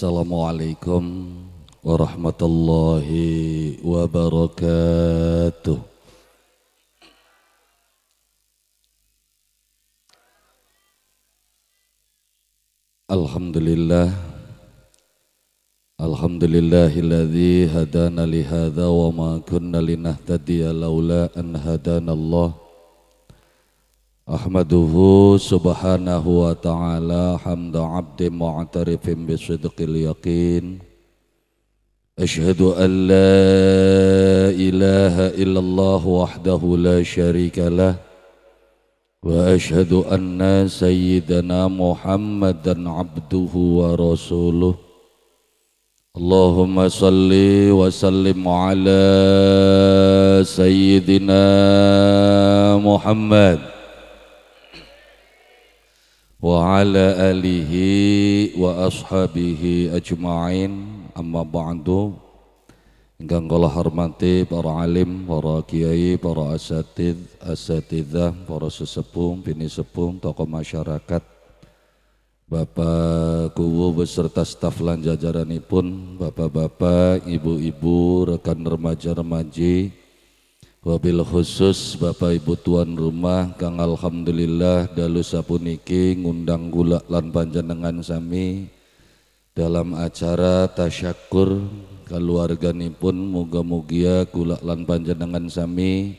Assalamualaikum warahmatullahi wabarakatuh. Alhamdulillah, alhamdulillahilladzi hadana li hadza wa ma kunna linahtadiya laula an hadanallah. Ahmaduhu subhanahu wa ta'ala hamda abdi mu'tarifin bi sidqil yaqin. Ashhadu an la ilaha illallah wahdahu la syarika lah. Wa ashhadu anna sayyidana Muhammadan abduhu wa rasuluh. Allahumma salli wa sallim ala sayyidina Muhammad wa ala alihi wa ashabihi ajma'in. Amma ba'du. Ingkang kula hormati para alim, para kiai, para asatidzah, para sesepuh, bini sepuh, tokoh masyarakat, Bapak Kuwu beserta staf lan jajaranipun, bapak-bapak, ibu-ibu, rekan remaja-remaji, wabil khusus Bapak Ibu tuan rumah kang alhamdulillah dalu sapuniki ngundang kula lan panjenengan sami dalam acara tasyakur keluarganipun, muga-mugia kula lan panjenengan sami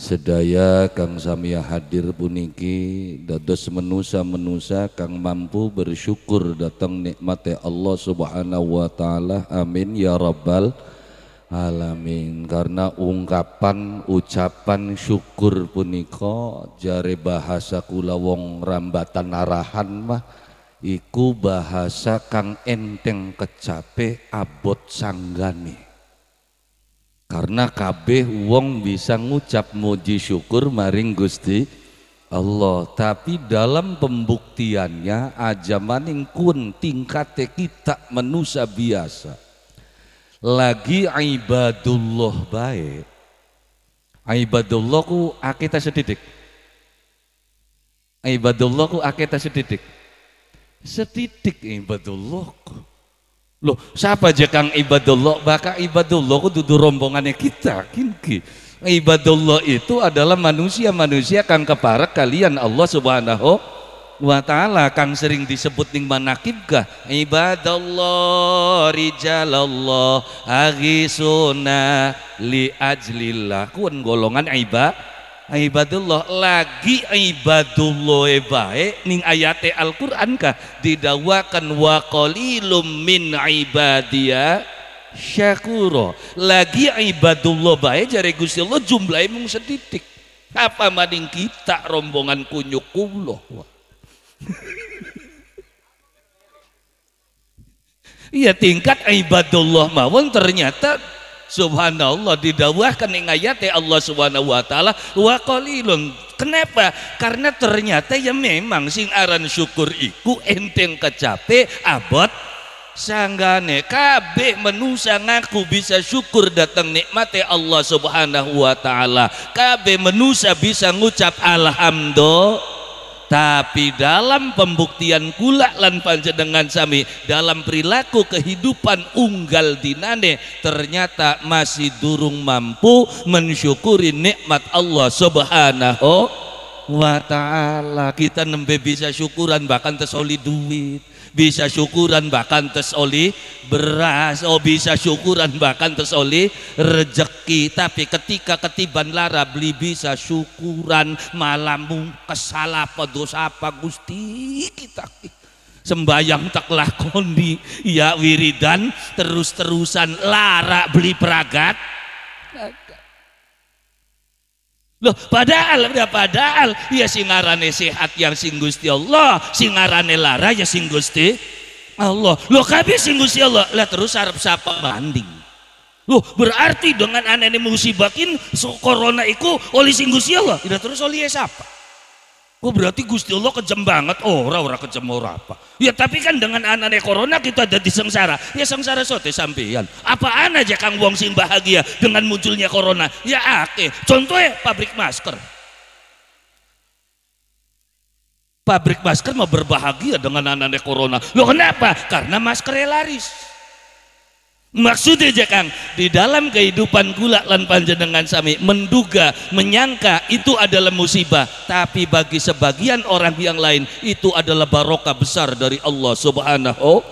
sedaya kang samia hadir puniki dados menusa-menusa kang mampu bersyukur datang nikmate Allah Subhanahu wa taala. Amin ya rabbal alamin. Karena ungkapan ucapan syukur punika jare bahasa kula wong rambatan arahan mah iku bahasa kang enteng kecape abot sanggane, karena kabeh wong bisa ngucap muji syukur maring Gusti Allah, tapi dalam pembuktiannya aja maning kun tingkate kita manusia biasa lagi ibadullah baik ibadullah ku akita sedidik setitik ibadullah. Loh, siapa aja kang ibadullah? Maka ibadullah itu dudu rombongannya kita. Ibadullah itu adalah manusia-manusia kang keparek kalian Allah Subhanahu wa ta'ala, kang sering disebut ning manakibkah ibadallah rijalallah aghisuna li ajlillah. Kun golongan ibadullah lagi ibadullah baik ning ayate Al-Qur'an kah didawakan wa qalilum min ibadiya syakura. Lagi ibadullah baik jare Gusti Allah jumlahe mung seditik apa maning kita rombongan kunyuk kula. Iya tingkat ibadullah mawon ternyata subhanallah didawahkan ing ayate Allah Subhanahu wa taala wa qalilun. Kenapa? Karena ternyata ya memang sing aran syukur iku enteng kecape abot sanggane. Kabeh manusia ngaku bisa syukur datang nikmate Allah Subhanahu wa taala. Kabeh manusia bisa ngucap alhamdulillah, tapi dalam pembuktian kula lan panjenengan sami dalam perilaku kehidupan unggal dinane ternyata masih durung mampu mensyukuri nikmat Allah Subhanahu wa ta'ala. Kita nembe bisa syukuran bahkan tesoli duit, bisa syukuran bahkan tesoli beras, oh bisa syukuran bahkan tesoli rejeki, tapi ketika ketiban lara beli bisa syukuran malamu kesalah dosa apa Gusti kita sembayang tak lakoni ya wiridan terus-terusan lara beli peragat. Loh, padahal ya singarane sehat yang sing Gusti Allah, singarane lara ya sing Gusti Allah. Loh, kabeh sing Gusti Allah lah terus arep sapa banding. Loh, berarti dengan anane musibakin corona iku oleh sing Gusti Allah, tidak terus oleh sapa. Kok berarti Gusti Allah kejem banget? Ora kejem ora apa. Ya tapi kan dengan anane corona kita ada di sengsara. Ya sengsara sote sampean. Apaan aja kang wong sing bahagia dengan munculnya corona? Ya akeh. Contohnya pabrik masker. Pabrik masker mau berbahagia dengan anak-anak corona. Loh kenapa? Karena maskernya laris. Maksudnya Kang, di dalam kehidupan kula lan panjenengan sami menduga, menyangka itu adalah musibah, tapi bagi sebagian orang yang lain itu adalah barokah besar dari Allah Subhanahu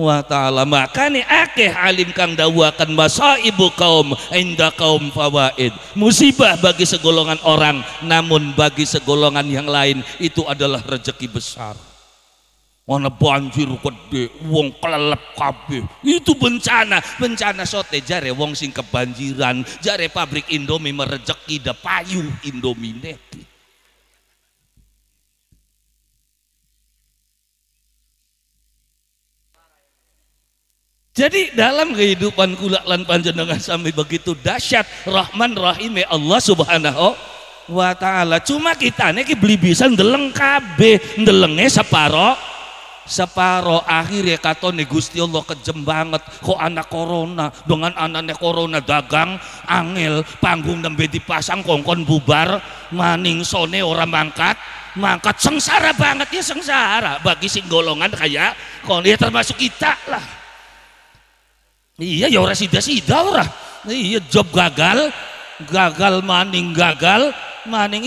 wa ta'ala. Makanya akeh alim kang dawakan masaibu kaum inda kaum fawaid. Musibah bagi segolongan orang, namun bagi segolongan yang lain itu adalah rezeki besar. Mana banjir gede, wong kelelep kabeh. Itu bencana, bencana sote jare wong sing kebanjiran, jare pabrik Indomie merejeki da payu Indomie neti. Jadi dalam kehidupan kula lan panjenengan sami begitu dahsyat Rahman Rahim Allah Subhanahu wa taala. Cuma kita niki blibisan ndeleng kabeh, ndelenge separo. Separo akhirnya katone Gusti Allah kejem banget kok anak corona dengan anaknya corona dagang angel panggung nembe dipasang kongkon bubar maning sone orang mangkat sengsara banget ya sengsara bagi sing golongan kayak kon ya termasuk kita lah iya ya ora sida-sida ora iya job gagal maning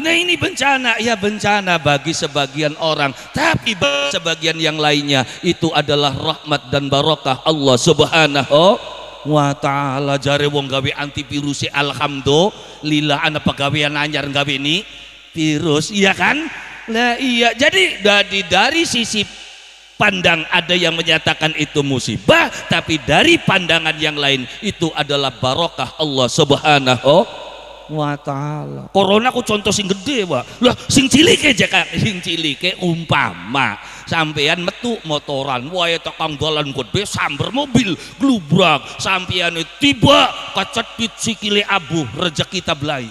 nah, ini bencana ya bencana bagi sebagian orang tapi bagi sebagian yang lainnya itu adalah rahmat dan barokah Allah Subhanahu wa ta'ala. Jare wong gawe antivirus alhamdulillah ana pegawean anyar gawe ini virus iya kan nah iya jadi dari sisi pandang ada yang menyatakan itu musibah tapi dari pandangan yang lain itu adalah barokah Allah Subhanahu wa ta'ala. Corona ku contoh sing gede wak lah sing cilike jaka sing cilike umpama sampean metu motoran wae tekang dalan gede sambar mobil glubrak sampeane tiba kecet sikile abu rejeki ta blai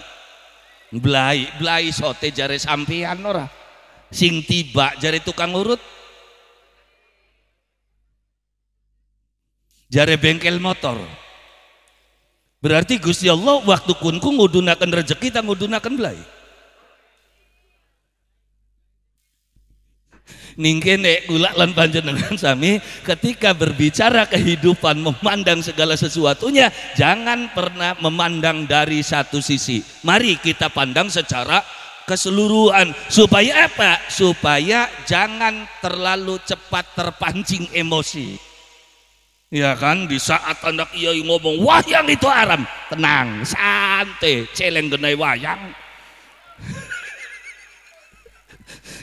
sote jare sampean ora sing tiba jare tukang urut jare bengkel motor. Berarti Gusti Allah waktu kunku ngudunakan rezeki tak ngudunakan belai. Ningke nek kula lan panjenengan sami ketika berbicara kehidupan memandang segala sesuatunya jangan pernah memandang dari satu sisi. Mari kita pandang secara keseluruhan supaya apa? Supaya jangan terlalu cepat terpancing emosi. Ya kan di saat anak kiai ngomong wayang itu haram tenang santai celeng genai wayang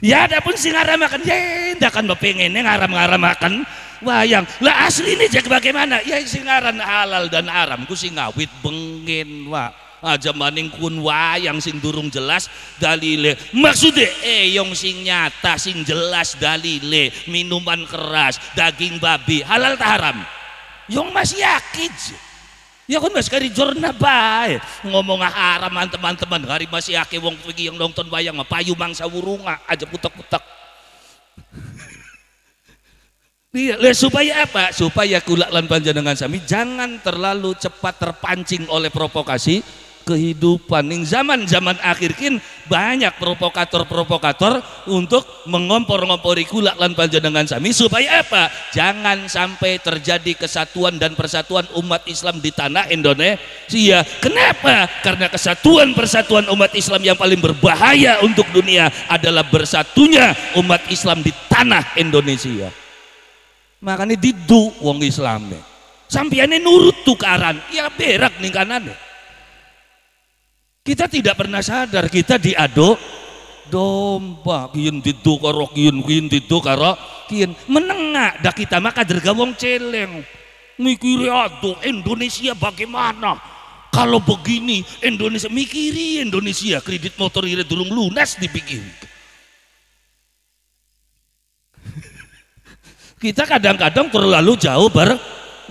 ya ada pun sing haram makan ya ndak kan pengennya ngaram-ngaram makan wayang lah asli ini jadi bagaimana ya sing ngaran halal dan haram ku sing ngawit bengen wa aja maning kun wayang sing durung jelas dalile maksudnya yang sing nyata sing jelas dalile minuman keras daging babi halal tak haram yang masih yakin ya kan mas kari jorna bae ngomong haram teman-teman hari masih yakin wong pergi yang nonton wayang payu mangsa wurunga aja putek-putek supaya apa? Supaya kula lan panjenengan sami jangan terlalu cepat terpancing oleh provokasi kehidupan ning zaman-zaman akhir kin banyak provokator-provokator untuk mengompor-ngompori kula lan panjenengan sami supaya apa? Jangan sampai terjadi kesatuan dan persatuan umat Islam di tanah Indonesia. Kenapa? Karena kesatuan persatuan umat Islam yang paling berbahaya untuk dunia adalah bersatunya umat Islam di tanah Indonesia. Makanya didu wong Islame sampeane nurut tukaran ya berak ning kanane. Kita tidak pernah sadar kita diado domba kiyen didu karo kiyen didu karo kiyen menengah dah kita maka derga wong celeng mikiri aduh Indonesia bagaimana kalau begini Indonesia mikiri Indonesia kredit motor ire durung lunas dipikir. Kita kadang-kadang terlalu jauh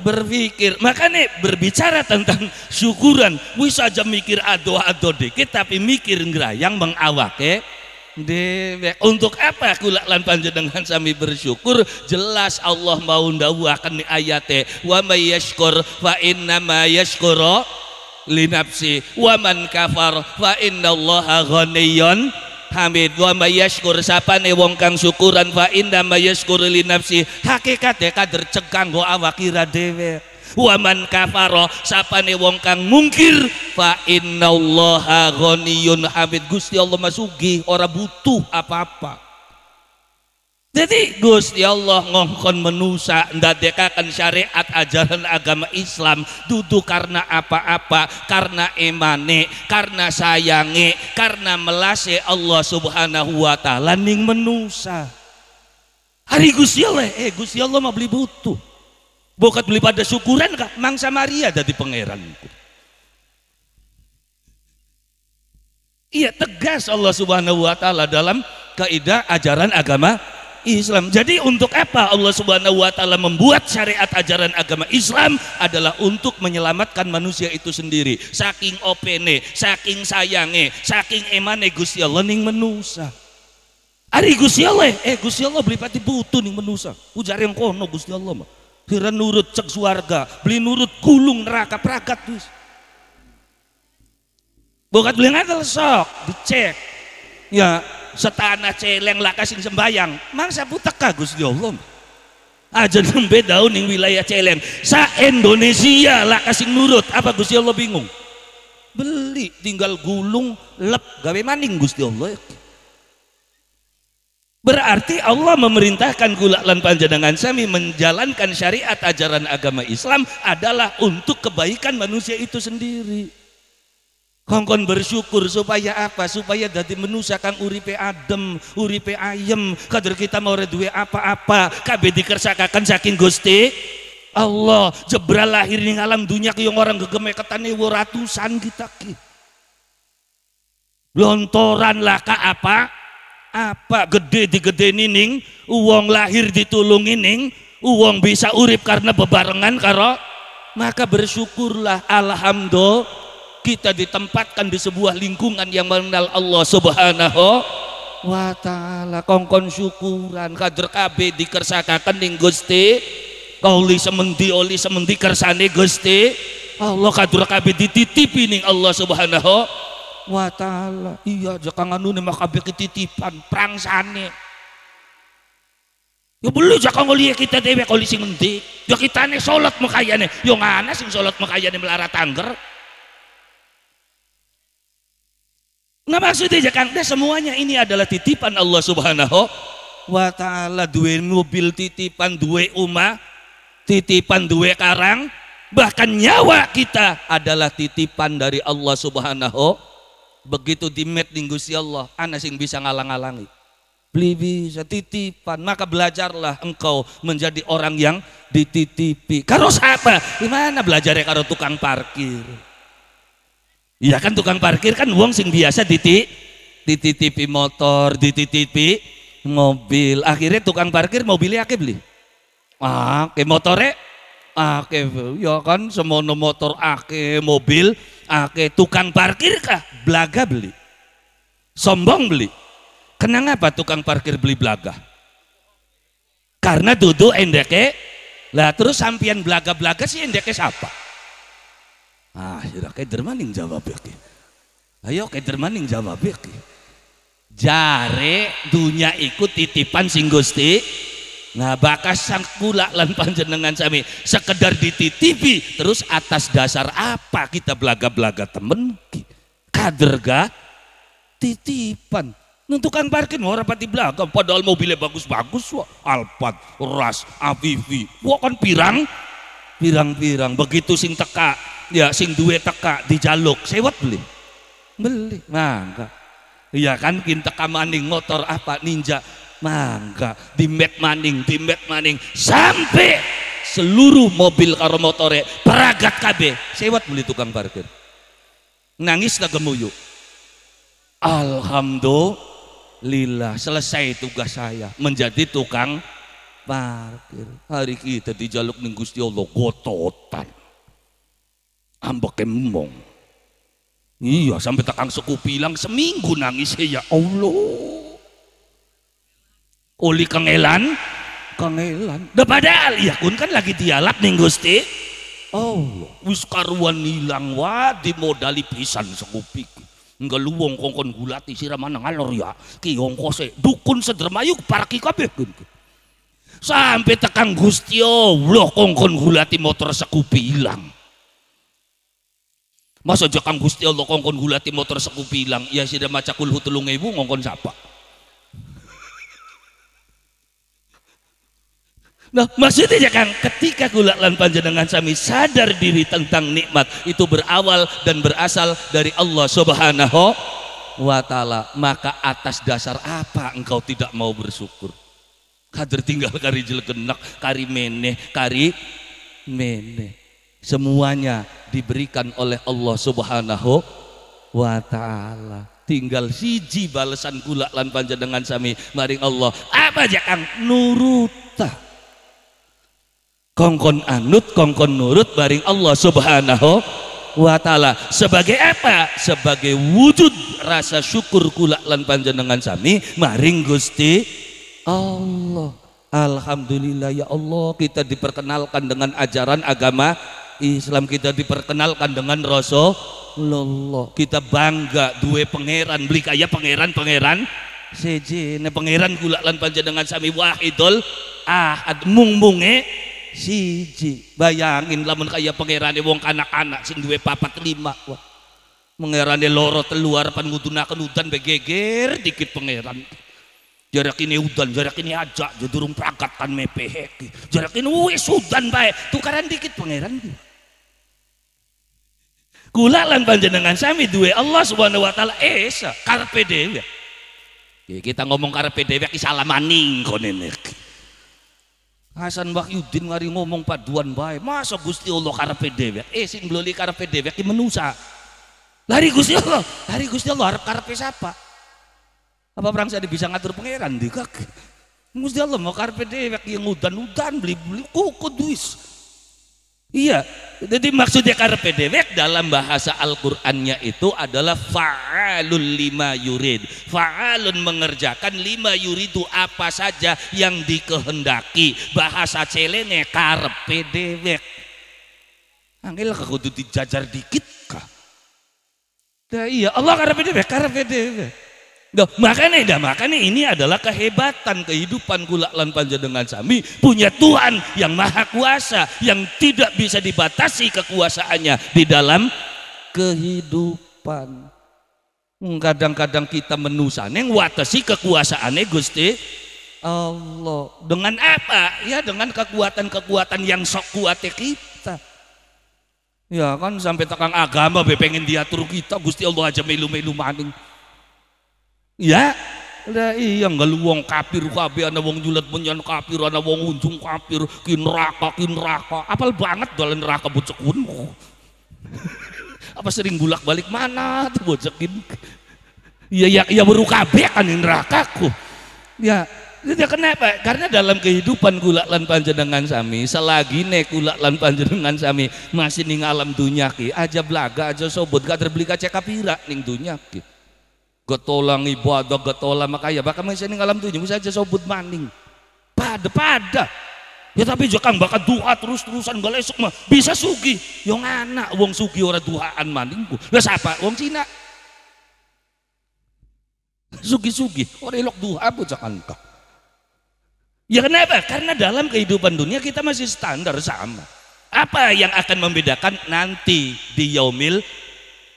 berpikir makanya berbicara tentang syukuran wis aja mikir ado-ado dikit tapi mikir ngerayang mengawake dewek untuk apa kula lan panjenengan sami bersyukur jelas Allah mau ndawuhaken ayate wa may yashkur fa inna ma yashkuru li nafsi wa man kafar fa innallaha ghaniyyun hamid wa mayashkur sapane wong kang syukuran fa inna mayashkur li nafsi hakikate kader cengkang go awak ira dhewe wa man kafara sapane wong kang mungkir fa innallaha ghaniyun hamid Gusti Allah masugih ora butuh apa-apa. Jadi Gusti Allah ngongkon menusa ndadekakan syariat ajaran agama Islam dudu karena apa-apa, karena emane, karena sayange, karena melase Allah Subhanahu wa taala ning menusa. Hari Gusti Allah, Gusti Allah mau beli butuh. Bokat beli pada syukuran kah? Mangsa Maria dadi pangeranku. Iya, tegas Allah Subhanahu wa taala dalam kaidah ajaran agama Islam. Jadi untuk apa Allah Subhanahu wa taala membuat syariat ajaran agama Islam? Adalah untuk menyelamatkan manusia itu sendiri. Saking opene, saking sayange, saking emane Gusti Allah ning menusa. Ari Gusti Allah, Gusti Allah beli pati butuh ning menusa. Ujar yang kono Gusti Allah mah. Kira nurut cek suarga, beli nurut kulung neraka pragat wis. Bokat beli ngatel sok, dicek. Ya, setanah celeng laka sing sembayang mangsa puteka Gusti Allah aja nembe daun ning wilayah celeng sa Indonesia laka sing nurut apa Gusti Allah bingung beli tinggal gulung lep gawe maning Gusti Allah. Berarti Allah memerintahkan kula lan panjenengan sami menjalankan syariat ajaran agama Islam adalah untuk kebaikan manusia itu sendiri. Kongkon bersyukur supaya apa? Supaya dadi menusa kang uripe adem, uripe ayem, kader kita mau duwe apa-apa, kabeh dikersakakan saking Gusti Allah. Jebral lahir ning alam dunia yang orang gegemeketane ratusan kita ki. Lontoran lah ka apa gede digedeni ning uang lahir ditulungi ning uang bisa urip karena bebarengan karo maka bersyukurlah alhamdulillah. Kita ditempatkan di sebuah lingkungan yang mengenal Allah Subhanahu wa taala. Kongkon syukuran kader kabeh dikersakaken ning Gusti. Oli semendi kersane Gusti. Allah kader kabeh dititipi ning Allah Subhanahu wa taala. Iya aja kang anune mah kabeh titipan prangsane. Ya beli jaka ngoliye kita dhewe oli sing endi. Ya kitane salat makayane, ya ngana sing salat makayane melarat angger. Nah maksudnya Kang Teh semuanya ini adalah titipan Allah Subhanahu wa taala. Duwe mobil titipan, duwe umah titipan, duwe karang, bahkan nyawa kita adalah titipan dari Allah Subhanahu. Begitu dimet ning Gusti Allah, ana sing bisa ngalang-alangi. Beli bisa titipan, maka belajarlah engkau menjadi orang yang dititipi. Karo sapa? Gimana belajarnya karo tukang parkir? Iya kan tukang parkir kan wong sing biasa dititipi motor, dititipi mobil. Akhirnya tukang parkir mobilnya akeh beli. Akeh motore akeh. Ya kan semono motor akeh, mobil akeh. Tukang parkir kah? Blaga beli. Sombong beli. Kenang apa tukang parkir beli blaga? Karena duduk endeke. Lah terus sampian blaga-blaga sih endeke siapa? Ah, ya keder maning jawab iki. Ayo keder maning jawab iki. Jare dunya iku titipan sing Gusti. Nah, bakas sang kula lan panjenengan sami sekedar dititipi, terus atas dasar apa kita belaga-belaga temen ki? Kader ga titipan. Nang tukang parkir ora pati belaga padahal mobilnya bagus-bagus kok. Alphard, Ras, Avivi. Kok kan pirang-pirang begitu sing teka. Ya sing duwe teka dijaluk sewet beli mangga iya kan kintek maning motor apa ninja mangga dimet maning sampai seluruh mobil karo motore peragat kabeh sewet beli tukang parkir nangis ta gemuyu alhamdulillah selesai tugas saya menjadi tukang parkir. Hari kita dijaluk ning Gusti Allah gototan ambek emong. Iya sampai takang suku bilang seminggu nangis ya Allah. Oli kangelan. Da padahal ya kun kan lagi dialap ning Gusti. Oh, wis karuan ilang wae dimodali pisan sekupik. Nggak luwong kongkon gulati siramana ngalor ya kiyong kose dukun sedermayuk parki kabeh sampai tekan Gusti Allah kongkon gulati motor sekupi hilang. Masa jakang Gusti Allah kongkon gulati motor sekupi hilang ya sida maca kul hutulung ibu ngongkon sapa. Nah maksudnya kan ketika kula lan panjenengan sami sadar diri tentang nikmat itu berawal dan berasal dari Allah Subhanahu wa taala, maka atas dasar apa engkau tidak mau bersyukur? Kader tinggal kari jelgenak, kari meneh. Semuanya diberikan oleh Allah Subhanahu wa taala. Tinggal siji balesan kula lan panjenengan sami maring Allah. Apa aja kang nuruta? Kongkon anut, kongkon nurut baring Allah Subhanahu wa ta'ala. Sebagai apa? Sebagai wujud rasa syukur kula lan panjenengan sami maring Gusti Allah. Alhamdulillah ya Allah, kita diperkenalkan dengan ajaran agama Islam, kita diperkenalkan dengan Rasulullah. Kita bangga duwe pangeran, beli kaya pangeran sejene pangeran kula lan panjenengan sami wahidul ahad mung-munge siji. Bayangin lamun kaya pangerane wong anak-anak sing duwe 4-5. Wah. Pangerane loro telu arepan ngudunaken udan begeger dikit pangeran. Jarak ini udan, jarak ini ajak jodurung perangkat kan mepeheki. Jarak ini wis udan bae, tukaran dikit pangeran. Kula lan panjenengan sami duwe Allah Subhanahu wa taala esa karepe dhewe. Ya kita ngomong karepe dhewe ki salamaning kene nek. Hasan Wahyudin mari ngomong paduan bae. Masa Gusti Allah karepe dewek? Sing bloli karepe dewek ki menusa. Lari Gusti Allah arep karepe sapa? Apa perang saya bisa ngatur pangeran di kak? Gusti Allah mau karepe dewek yang udan-udan beli-beli kukut duis. Iya, jadi maksudnya karepe dewek dalam bahasa Al-Qur'annya itu adalah fa'alul lima yurid. Fa'alun mengerjakan, lima yuridu apa saja yang dikehendaki. Bahasa celene karepe dewek. Angel kudu dijajar dikit kah? Nah, iya, Allah karepe dewek, Duh, makanya ini adalah kehebatan kehidupan kula lan panjenengan sami punya Tuhan yang maha kuasa yang tidak bisa dibatasi kekuasaannya di dalam kehidupan. Kadang-kadang kita menusa neng watasi kekuasaannya Gusti Allah dengan apa? Ya dengan kekuatan-kekuatan yang sok kuatnya kita. Ya kan sampai tekang agama be pengen diatur kita Gusti Allah aja melu-melu maning. Ya, udah iya ngeluwong kapir kabeh ana wong julet menyan kapir ana wong unjung kapir ki neraka. Apal banget dolan neraka bocekunmu. Apa sering bolak-balik mana tuh bocekin. Iya weruh kabeh kan nerakaku. Ya, itu kenapa? Karena dalam kehidupan kula lan panjenengan sami, selagi nek kula lan panjenengan sami masih ning alam dunya ki, aja blaga aja sobot gak terbeli kaca kapira ning dunya ki. Getolang ibadah getolang makaya bakal masih ning alam dunya mesti aja sobut maning pada ya tapi jekang bakal doa terus-terusan galesuk mah bisa sugi yang anak wong sugi ora doaan maningku lah sapa wong Cina sugi ora elok doa bocakan kok ya kenapa? Karena dalam kehidupan dunia kita masih standar sama. Apa yang akan membedakan nanti di yaumil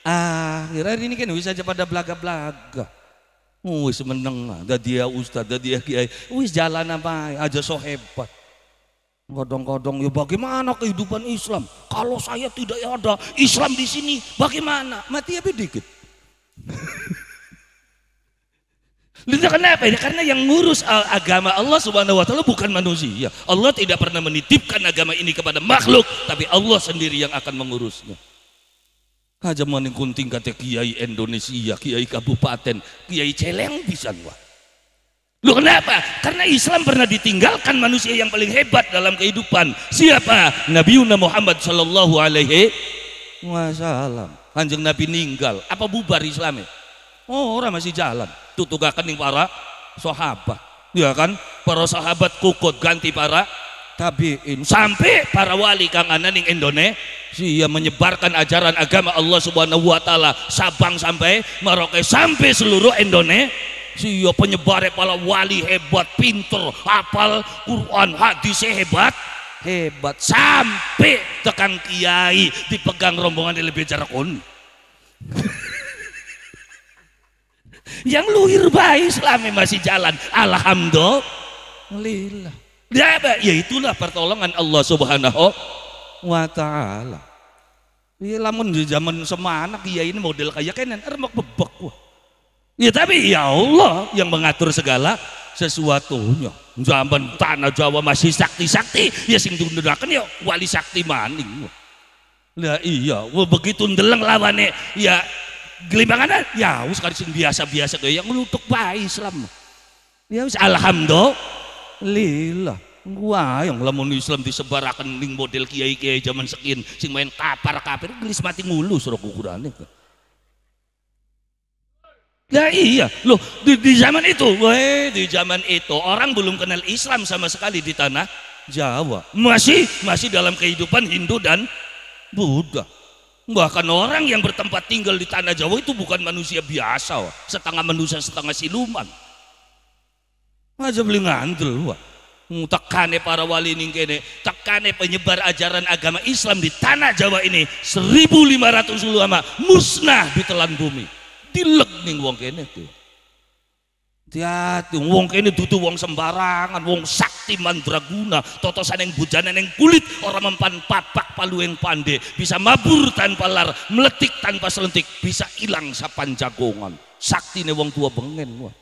akhir-akhir ini kan wis aja pada blaga-blaga. Wis meneng, ada dia ustaz, ada dia kiai. Wis jalan apa aja so hebat. Kadang-kadang ya bagaimana kehidupan Islam? Kalau saya tidak ada Islam di sini, bagaimana? Mati aja dikit. Lihat kenapa? Karena yang ngurus agama Allah Subhanahu wa taala bukan manusia. Allah tidak pernah menitipkan agama ini kepada makhluk, tapi Allah sendiri yang akan mengurusnya. Aja maning kunting kate kiai Indonesia, kiai kabupaten, kiai celeng pisan wae. Lu kenapa? Karena Islam pernah ditinggalkan manusia yang paling hebat dalam kehidupan. Siapa? Nabi Muhammad Shallallahu Alaihi Wasallam. Kanjeng Nabi ninggal, apa bubar Islamnya? Oh, orang masih jalan. Tutugakan ning para sahabat. Ya kan? Para sahabat kukut ganti para tabiin sampai para wali kang ana ning Indonesia. Dia menyebarkan ajaran agama Allah Subhanahu wa taala Sabang sampai Merauke sampai seluruh Indonesia. Dia penyebar para wali hebat, pinter, hafal Quran, hadis hebat, hebat sampai tekan kiai dipegang rombongan yang lebih jarakun. Yang luhir baik selama masih jalan, alhamdulillah. Ya itulah pertolongan Allah Subhanahu wa ta'ala. Ya lamun di zaman semana kiai ini model kayak kenen remek bebek wah. Ya tapi ya Allah yang mengatur segala sesuatunya. Zaman tanah Jawa masih sakti-sakti, ya sing diundurakan ya wali sakti maning. Lah iya, begitu ndeleng lawane ya gelimbangan ya wis kadang sing biasa-biasa kaya yang nutuk bae Islam. Ya wis alhamdulillah. Wah, yang lamun Islam disebarakan ning model kiai-kiai zaman sekin sing main kapar-kapir gelis mati ngulu suruh kukurane. Ya iya, loh di zaman itu orang belum kenal Islam sama sekali di tanah Jawa. Masih dalam kehidupan Hindu dan Buddha. Bahkan orang yang bertempat tinggal di tanah Jawa itu bukan manusia biasa, wah. Setengah manusia, setengah siluman. Aja beli ngandel, wah. Tekane para wali ning kene, tekane penyebar ajaran agama Islam di tanah Jawa ini 1500 ulama musnah ditelan bumi. Dilek ning wong kene tuh. Tiat wong kene dudu wong sembarangan, wong sakti mandraguna, totosan yang bujana yang kulit, orang mempan papak palu yang pande, bisa mabur tanpa lar, meletik tanpa selentik, bisa hilang sapan jagongan. Saktine wong tua bengen, wah.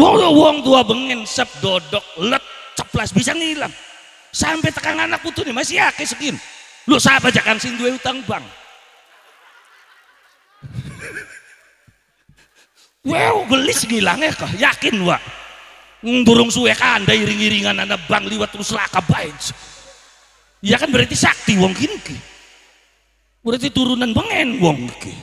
Wong tua bengen sep dodok let ceplas bisa ngilang sampai tekan anak putu nih masih akeh segini lu sahabat jangan sing duwe utang bang. Wow gelis ngilangnya kah yakin wak durung suwe kandai iring-iringan anak bang liwat terus laka baik ya kan berarti sakti wong kinki berarti turunan bengen wong ki.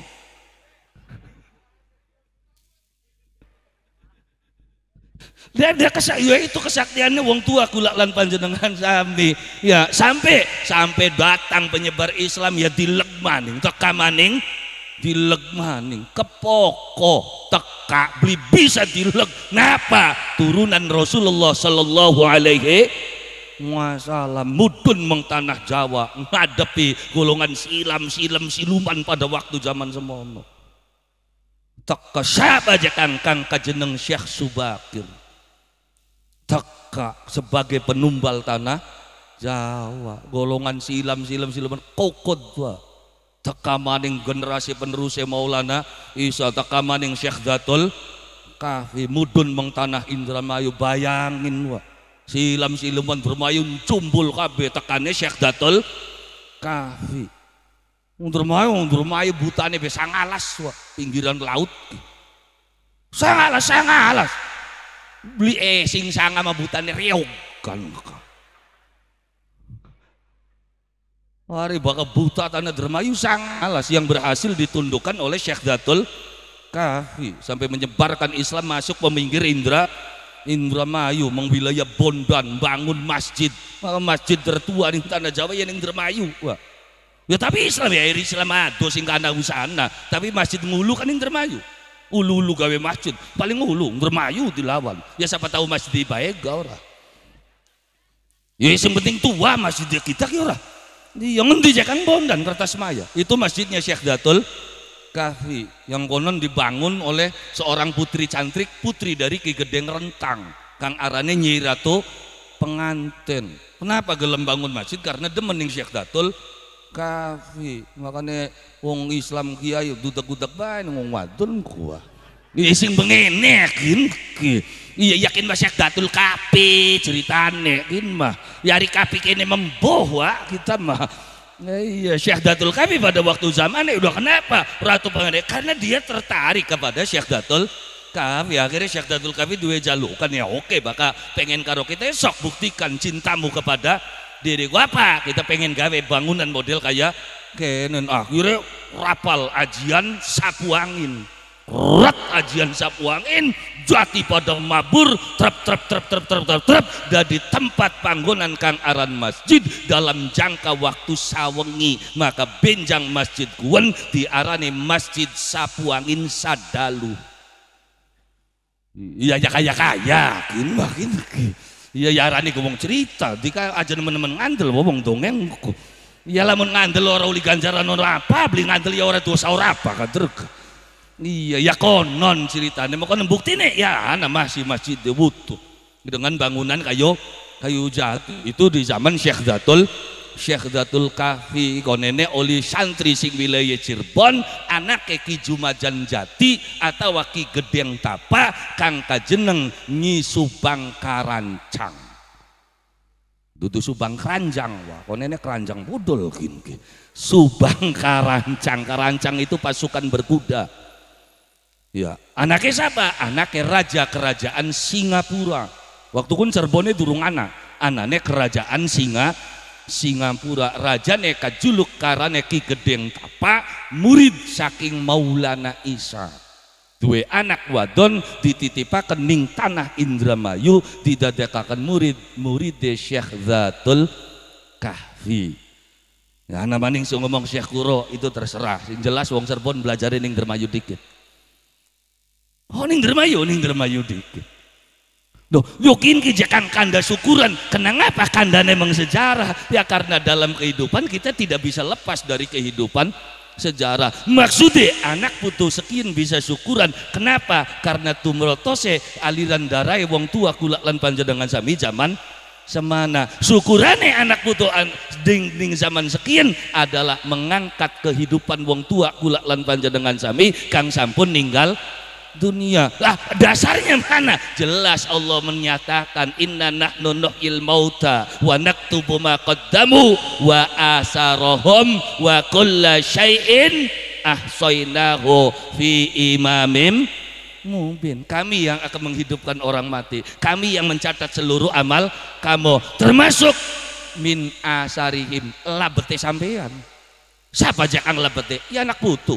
Dia kesaktian itu kesaktiannya wong tua kula lan panjenengan sami ya sampai datang penyebar Islam ya dilek maning teka maning dilek maning kepoko teka beli bisa dilek napa turunan Rasulullah Shallallahu Alaihi Wasallam mudun mengtanah Jawa ngadepi golongan silam siluman pada waktu zaman semono teka siapa aja kang kajeneng Syekh Subakir teka sebagai penumbal tanah Jawa golongan silam kokod tua teka maning generasi penerus Maulana Isa teka maning Syekh Datuk Kahfi mudun mengtanah Indramayu bayangin wah silam bermayun cumbul kabe tekane Syekh Datuk Kahfi Indramayu butane be sangalas wah pinggiran laut sangalas beli sing sanga mabutane riog kan hari bakal buta tanah dermayu sangalas yang berhasil ditundukkan oleh Syekh Datuk Kahfi sampai menyebarkan Islam masuk peminggir Indramayu mengwilayah Bondan bangun masjid tertua di tanah Jawa yang Indramayu wah. Ya tapi Islam ya Islam ado sing kana usana tapi masjid ngulu kan Indramayu ulu-ulu gawe masjid paling ulu Indramayu dilawan ya siapa tahu masjid baik ga ora ya yang penting tua masjid kita ki ora yang ngendi Jakang Bondan kertas maya itu masjidnya Syekh Datuk Kahfi yang konon dibangun oleh seorang putri cantik putri dari Ki Gedeng Rentang kang arane Nyirato penganten kenapa gelem bangun masjid karena demen ning Syekh Datuk Kahfi makanya wong Islam kiai dudak-dudak bae wong wadon kuah ya sing bengene yakin iya yakin Mas Syekh Datuk Kahfi ceritane kin mah ya ari Kahfi kene memboh wak kita mah ya iya Syekh Datuk Kahfi pada waktu zamannya udah kenapa ratu pengenai karena dia tertarik kepada Syekh Datuk Kahfi akhirnya Syekh Datuk Kahfi duwe jalukan ya oke bakal pengen karo kita sok buktikan cintamu kepada diri gua apa kita pengen gawe bangunan model kayak kenen akhirnya rapal ajian sapu angin jati pada mabur trep dari tempat panggonan kang aran masjid dalam jangka waktu sawengi, maka benjang masjid kuwen diarani masjid sapuangin sadalu. Iya ya kaya makin iya ya arani ngomong cerita dika aja temen-temen ngandel ngomong dongeng. Iya lamun ngandel ora uli ganjaran ora apa, beli ngandel ya ora dosa ora apa kaderg. Iya ya konon ceritane, maka buktine ya ana masjid wutu dengan bangunan kayu jati. Itu di zaman Syekh Datuk Kahfi konene oli santri sing wilayah Cirebon anak Ki Jumajan Jati atau Ki Gedeng Tapa kang kajeneng Nyi Subang Karancang. Dudu Subang Keranjang, wah konene keranjang budul gini. Subang Karancang itu pasukan berkuda. Ya, anaknya siapa? Anaknya raja kerajaan Singapura. Waktu kun Cerbone durung anaknya kerajaan Singapura. Rajane kajuluk karane Ki Gedeng Tapa, murid saking Maulana Isa. Dua anak wadon dititipakan ning tanah Indramayu didadekakan murid-murid Syekh Datuk Kahfi. Nah, nama ning ngomong Syekh Kuro itu terserah. Yang jelas wong Cirebon belajarin ning Indramayu dikit. Oh ning Indramayu dikit. Duh, yukin kijakan kanda syukuran. Kenapa kanda memang sejarah? Ya karena dalam kehidupan kita tidak bisa lepas dari kehidupan sejarah. Maksudnya anak putu sekian bisa syukuran. Kenapa? Karena tumrotose aliran darah wong tua kula lan panjenengan sami zaman semana. Syukurane anak putu ding zaman sekian adalah mengangkat kehidupan wong tua kula lan panjenengan sami kang sampun ninggal dunia. Lah dasarnya mana? Jelas Allah menyatakan inna nahnu nuhyil mauta wa naktubu ma qaddamu wa asarahum wa kulla syai'in ahsainahu fi imamim mubin. Kami yang akan menghidupkan orang mati, kami yang mencatat seluruh amal kamu termasuk min asarihim labete sampean. Siapa jangan labete? Ya anak putu.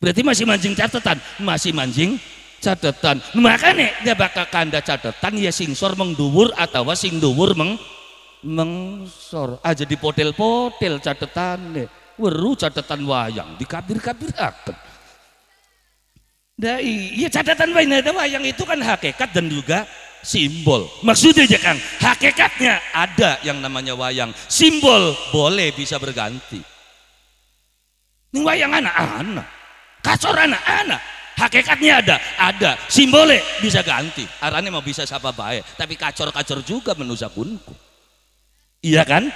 Berarti masih mancing catatan. Makanya dia bakal kanda catatan ya singsor mengduwur atau sing duwur mengsor aja di potel-potel catatan weru catatan wayang dikabir-kabir akan. Nah iya catatan wayang itu kan hakikat dan juga simbol. Maksudnya aja Kang, hakikatnya ada yang namanya wayang, simbol boleh bisa berganti. Ini wayang anak-anak kacor anak-anak, hakikatnya ada simbole bisa ganti arane mau bisa siapa baik tapi kacor-kacor juga menusakunku, iya kan?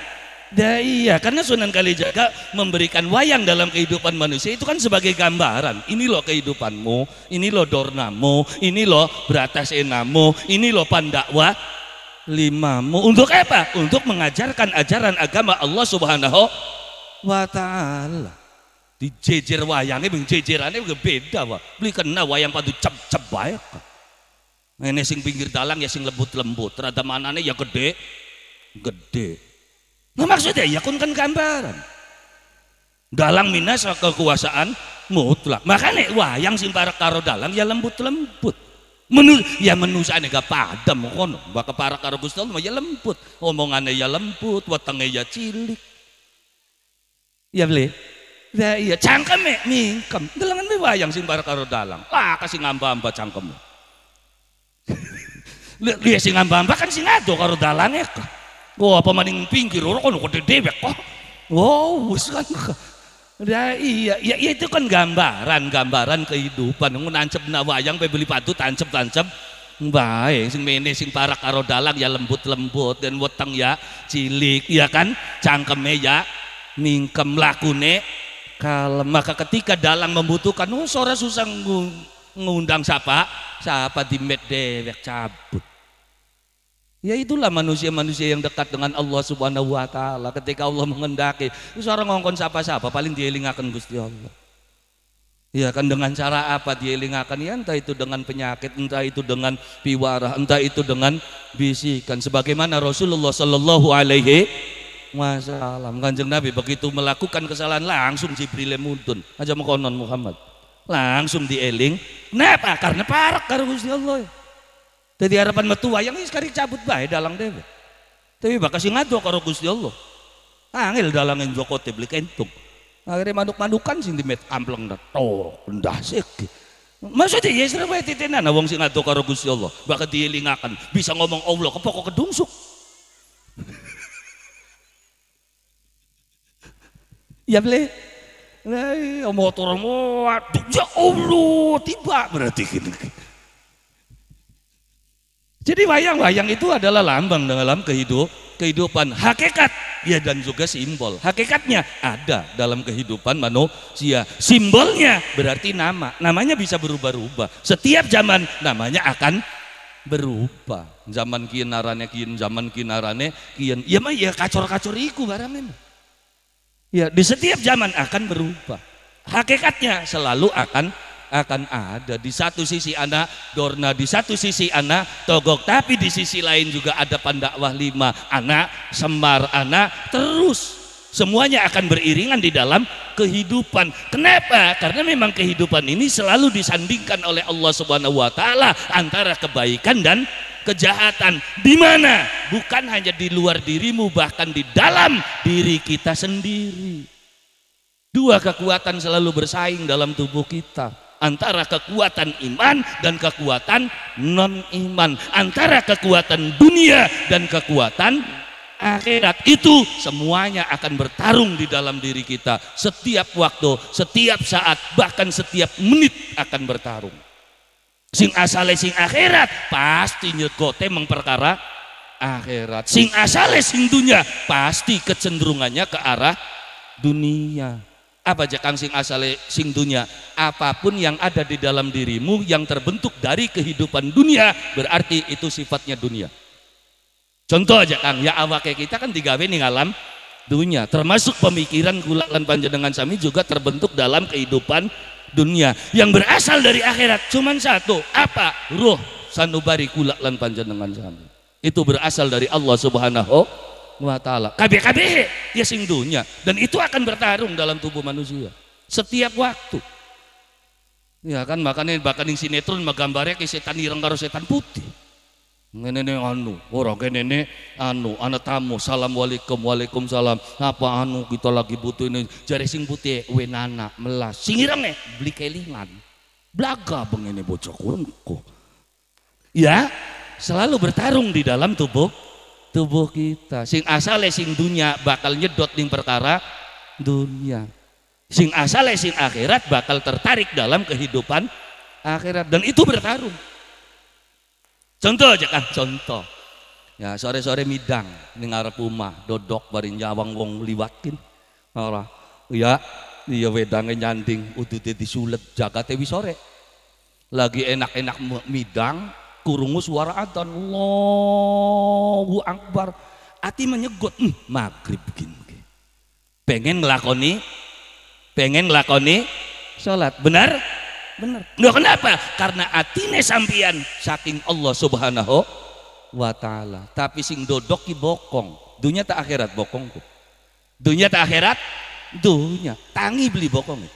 Nah, iya karena Sunan Kalijaga memberikan wayang dalam kehidupan manusia itu kan sebagai gambaran, ini loh kehidupanmu, ini loh dornamu, ini loh bratasenamu, ini loh pandakwa limamu, untuk apa? Untuk mengajarkan ajaran agama Allah Subhanahu wa ta'ala. Dijejer wayangnya, jejerannya beda wah. Beli kena wayang padu cep-cep baik. Ini sing pinggir dalang ya sing lembut-lembut. Rada manane ya gede. Nah maksudnya ya kun kan gambaran. Dalang minas kekuasaan mutlak. Makanya wayang sing para karo dalang ya lembut-lembut. Menusane gak padam kono. Baka para karo Gusti Allah ya lembut. Omongannya ya lembut, wetenge ya cilik. Ya beli. Nah, iya cangkeme mingkem delengan me wayang sing bar karo dalang. Wah, kasih ngamba-amba cangkemmu. Lha sing ngamba-amba kan sing ado karo dalange. Wah, apa maning pinggir ora kono gede dewek kok. Wow, wis kan. Nah, iya itu kan gambaran kehidupan. Mun ancepna wayang pe beli patut tancep-tancep bae sing mene sing parak karo dalang ya lembut-lembut dan weteng ya cilik, ya kan? Cangkeme ya mingkem lakune kalem. Maka ketika dalang membutuhkan sore susah ngundang siapa di med dewek cabut. Ya itulah manusia-manusia yang dekat dengan Allah Subhanahu wa ta'ala. Ketika Allah menghendaki seorang ngongkon siapa paling dielingakan Gusti Allah. Ya kan, dengan cara apa dielingakan? Ya entah itu dengan penyakit, entah itu dengan piwara, entah itu dengan bisikan. Sebagaimana Rasulullah Shallallahu Alaihi Wasallam, kanjeng Nabi begitu melakukan kesalahan langsung Jibrillai mudun aja mengkonon Muhammad langsung dieling. Kenapa? Karena parek karo Gusti Allah. Jadi harapan metu wayang ini sekarang cabut bae dalang dhewe. Tapi bakal sing ngadu karo Gusti Allah. Angel dalangin Joko teblik entung. Akhirnya manuk-manukan sing dimet ampleng tok endah sik. Maksudnya ya serba titenan wong sing ngadu karo Gusti Allah, bakal dielingaken, bisa ngomong Allah kepoko kedungsuk. Ya boleh. Nah, motor muat, ya Allah, tiba berarti gini. Jadi wayang-wayang itu adalah lambang dalam kehidupan hakikat ya dan juga simbol. Hakikatnya ada dalam kehidupan manusia. Simbolnya berarti nama. Namanya bisa berubah-ubah. Setiap zaman namanya akan berubah. Zaman kinarane kian, zaman kinarane kian. Ya mah ya kacor-kacor iku barangnya. Ya di setiap zaman akan berubah. Hakikatnya selalu akan ada. Di satu sisi anak Dorna, di satu sisi anak Togok, tapi di sisi lain juga ada Pandakwah 5, anak Semar, anak terus semuanya akan beriringan di dalam kehidupan. Kenapa? Karena memang kehidupan ini selalu disandingkan oleh Allah Subhanahu wa taala antara kebaikan dan kejahatan. Di mana? Bukan hanya di luar dirimu, bahkan di dalam diri kita sendiri. Dua kekuatan selalu bersaing dalam tubuh kita. Antara kekuatan iman dan kekuatan non-iman, antara kekuatan dunia dan kekuatan akhirat, itu semuanya akan bertarung di dalam diri kita. Setiap waktu, setiap saat, bahkan setiap menit akan bertarung. Sing asale sing akhirat pasti nyegote mengperkara akhirat. Sing asale sing dunia pasti kecenderungannya ke arah dunia. Apa aja kang sing asale sing dunya, apapun yang ada di dalam dirimu yang terbentuk dari kehidupan dunia berarti itu sifatnya dunia. Contoh aja kang, ya awake kita kan digawe ning alam dunia, termasuk pemikiran kula lan panjenengan sami juga terbentuk dalam kehidupan dunia. Yang berasal dari akhirat cuman satu, apa? Ruh sanubari kula lan panjenengan sami itu berasal dari Allah Subhanahu wa ta'ala. Kabeh-kabeh ya sing dunya, dan itu akan bertarung dalam tubuh manusia setiap waktu. Ya kan, makanya bahkan yang sinetron menggambarnya ke setan ireng karo setan putih. Ngene anu, ora kene anu, ana tamu, assalamualaikum, waalaikumsalam. Apa anu kita lagi butuh ini, jare sing putih wenana melas. Sing ireng beli kelingan. Blaga bengene bocah kurungku. Ya, selalu bertarung di dalam tubuh kita. Sing asale sing dunia bakal nyedot ning perkara dunia. Sing asale sing akhirat bakal tertarik dalam kehidupan akhirat, dan itu bertarung. Contoh aja kan, contoh. Ya sore-sore midang ning ngarep omah, dodok bari nyawang wong liwatkin. Ora, ya iya wedange nyanding, udute disulet, jagate wis sore. Lagi enak-enak midang, kurungu suara adzan, Allahu Akbar, hati menyegot, maghrib begini. Pengen ngelakoni salat. Benar. Loh kenapa? Karena atine sampeyan saking Allah Subhanahu wa taala. Tapi sing dodok ki bokong, dunya tak akhirat bokongku. Dunya tak akhirat, dunya tangi beli bokong.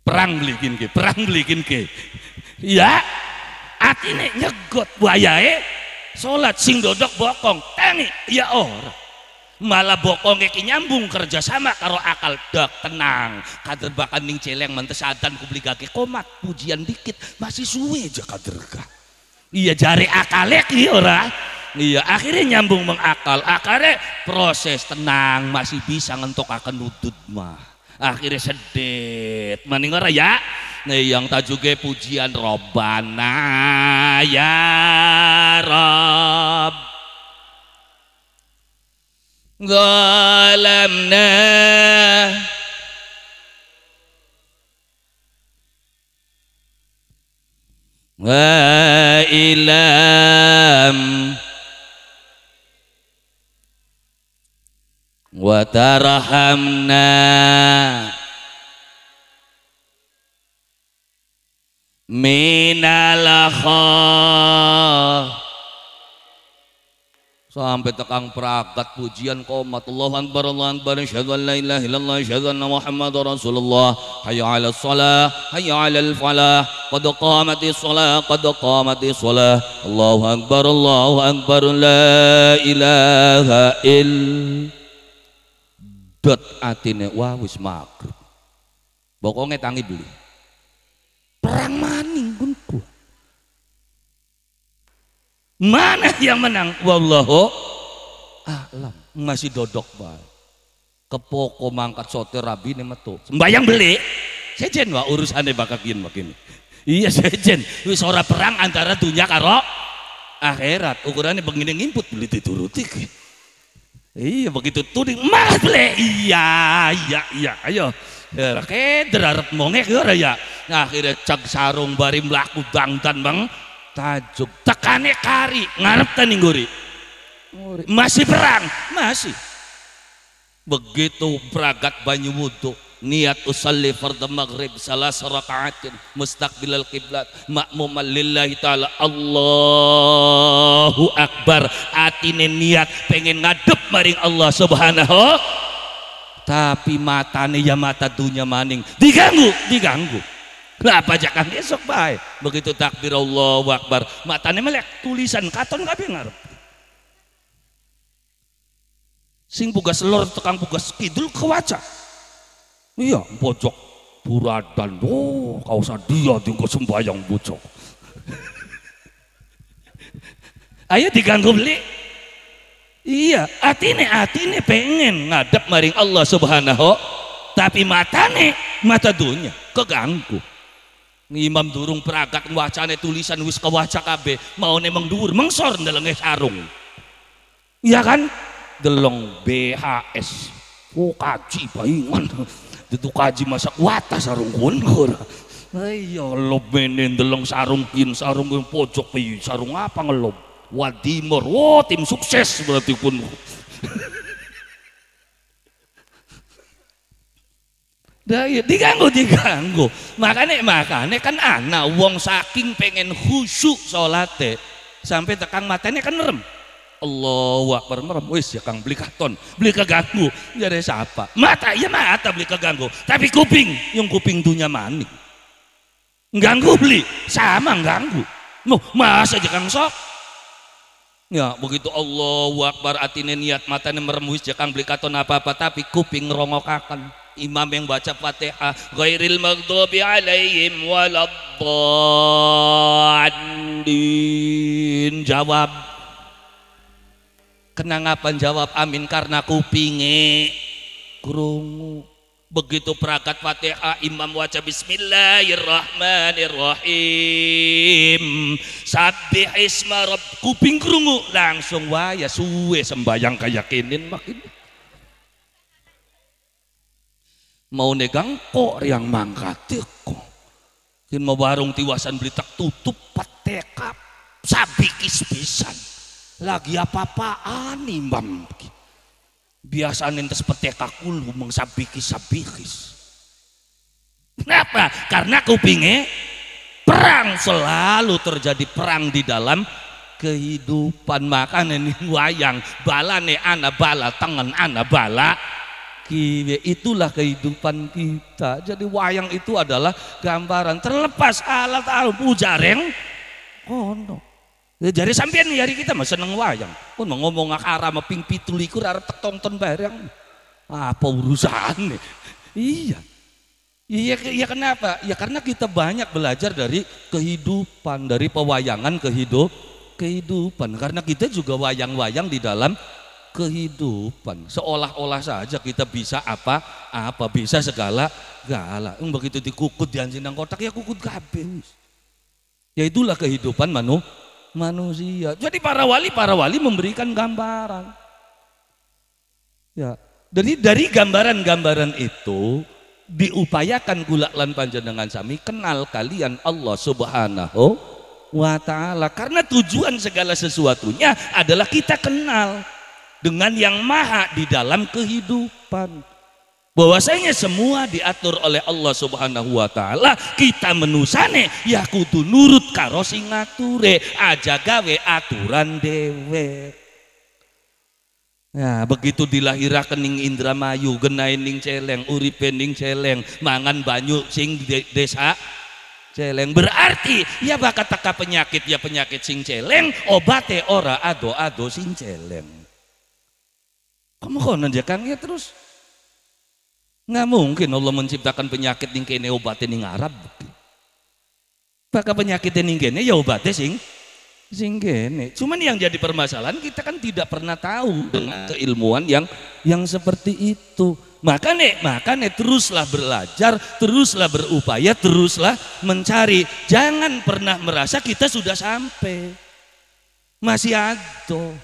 Perang belikin ke. Ya, atine nyegot wayahe salat, sing dodok bokong, tangi ya ora. Malah bokonge ki nyambung kerja sama karo akal. Dak tenang, kader bakan ning celeng mentes adan ku beli gage komat, pujian dikit, masih suwe aja kaderga. Iya jare akale ki ora. Iya akhirnya nyambung mengakal, akare proses tenang masih bisa ngentokaken udud mah. Akhirnya sedet maning ora ya. Nih yang tajuge pujian Robbana ya Rob. Zalamna wa ilam wa tarhamna minal kha. sampai tekang perakat pujian qomat Allahu akbar asyhadu an la ilaha illallah asyhadu anna muhammadar rasulullah hayya 'alas shalah hayya 'alal falah qad qamatis shalah allahu akbar la ilaha illallah atine wah wis maghrib bokonge tangi dulu perang maning gunku mana yang menang wallahu a'lam masih dodok bae kepoko mangkat sotir rabi ne metu sembayang beli sejen wa urusane bakakin begini iya sejen wis ora perang antara dunya karo akhirat ukurane begini ngimput beli dituruti iya begitu tuding mas beli iya ayo keder arep mongek ora ya akhirnya cak sarung bari mlaku bangtan bang tajuk tekane kari ngarep tani guri masih perang masih begitu pragat banyu wudu niat usalli fardhu maghrib salas rakaatin mustaqbilal qiblat makmuman lillahi ta'ala Allahu akbar atine niat pengen ngadep maring Allah subhanahu tapi matane ya mata dunya maning diganggu lah pajakan esok baik begitu takbir Allahu akbar matanya melek tulisan katon kabeh ngarep sing bugas lor tekang bugas kidul kewaca iya pojok buradan oh kau sadia diengko sembayang bocok ayo diganggu beli iya atine pengen ngadep maring Allah subhanahu tapi matane mata dunya keganggu Imam durung peragat wacane tulisan wis kawaca kabeh mau nemang dhuwur mengsor ndelenge sarung. Iya kan? Delong BHS. Oh kaji baingan. Ditu kaji masak wata sarung kun ora. Ayo lob menen delong sarung pin sarung pojok piye sarung apa ngelob. Wadimor. Oh tim sukses berarti kun. diganggu makanya kan anak wong saking pengen khusyuk salate sampai tekang matanya kan merem Allahu akbar merem wis ya kang beli keganggu jare siapa mata ya mata beli keganggu tapi kuping yang kuping dunya manik ngganggu beli sama ngganggu masa aja kang sok ya begitu Allahu akbar atine niat matane merem wis ya kang beli katon apa-apa tapi kuping rongokakan imam yang baca Fatihah ghairil maghdubi alaihim waladdallin jawab kenangapan jawab amin karena kupinge krungu begitu peragat Fatihah imam baca bismillahirrahmanirrahim sabbih isma rabb kuping krungu langsung waya suwe sembayang kayakinin makin mau negang kok yang mangkatik kok kin mau warung tiwasan beli tak tutup patekap sabikis pisan lagi apa-apaan imam biasa nentes peteka kulu mengsabikis kenapa? Karena kupingnya perang selalu terjadi perang di dalam kehidupan makanya ini wayang balane ana bala tangan ana bala itulah kehidupan kita jadi wayang itu adalah gambaran terlepas alat pujareng kono jadi sampean hari kita mah seneng wayang pun ngomong akara me ping 27 arep tonton bareng apa urusane iya kenapa ya karena kita banyak belajar dari kehidupan dari pewayangan kehidupan karena kita juga wayang-wayang di dalam kehidupan seolah-olah saja kita bisa apa bisa segala begitu dikukut dianjinang kotak ya kukut kabeh ya itulah kehidupan manusia jadi para wali memberikan gambaran ya dari gambaran-gambaran itu diupayakan kula lan panjenengan sami kenal kalian Allah subhanahu wa ta'ala karena tujuan segala sesuatunya adalah kita kenal dengan yang maha di dalam kehidupan bahwasanya semua diatur oleh Allah subhanahu wa ta'ala kita menusane ya kudu nurut karo sing ngature aja gawe aturan dewe Nah, begitu dilahirkan ning Indramayu, genain ning celeng, uripe ning celeng, mangan banyu sing desa celeng. Berarti ya bakal teka penyakit, ya penyakit sing celeng, obate ora ado-ado sing celeng. Kamu kok nanjakangnya terus? Nggak mungkin Allah menciptakan penyakit ning kene obate ning Arab. Bakal penyakit ning kene ya obate sing Singgene. Cuman yang jadi permasalahan kita kan tidak pernah tahu dengan keilmuan yang seperti itu. Makanya teruslah belajar, teruslah berupaya, teruslah mencari. Jangan pernah merasa kita sudah sampai. Masih ado.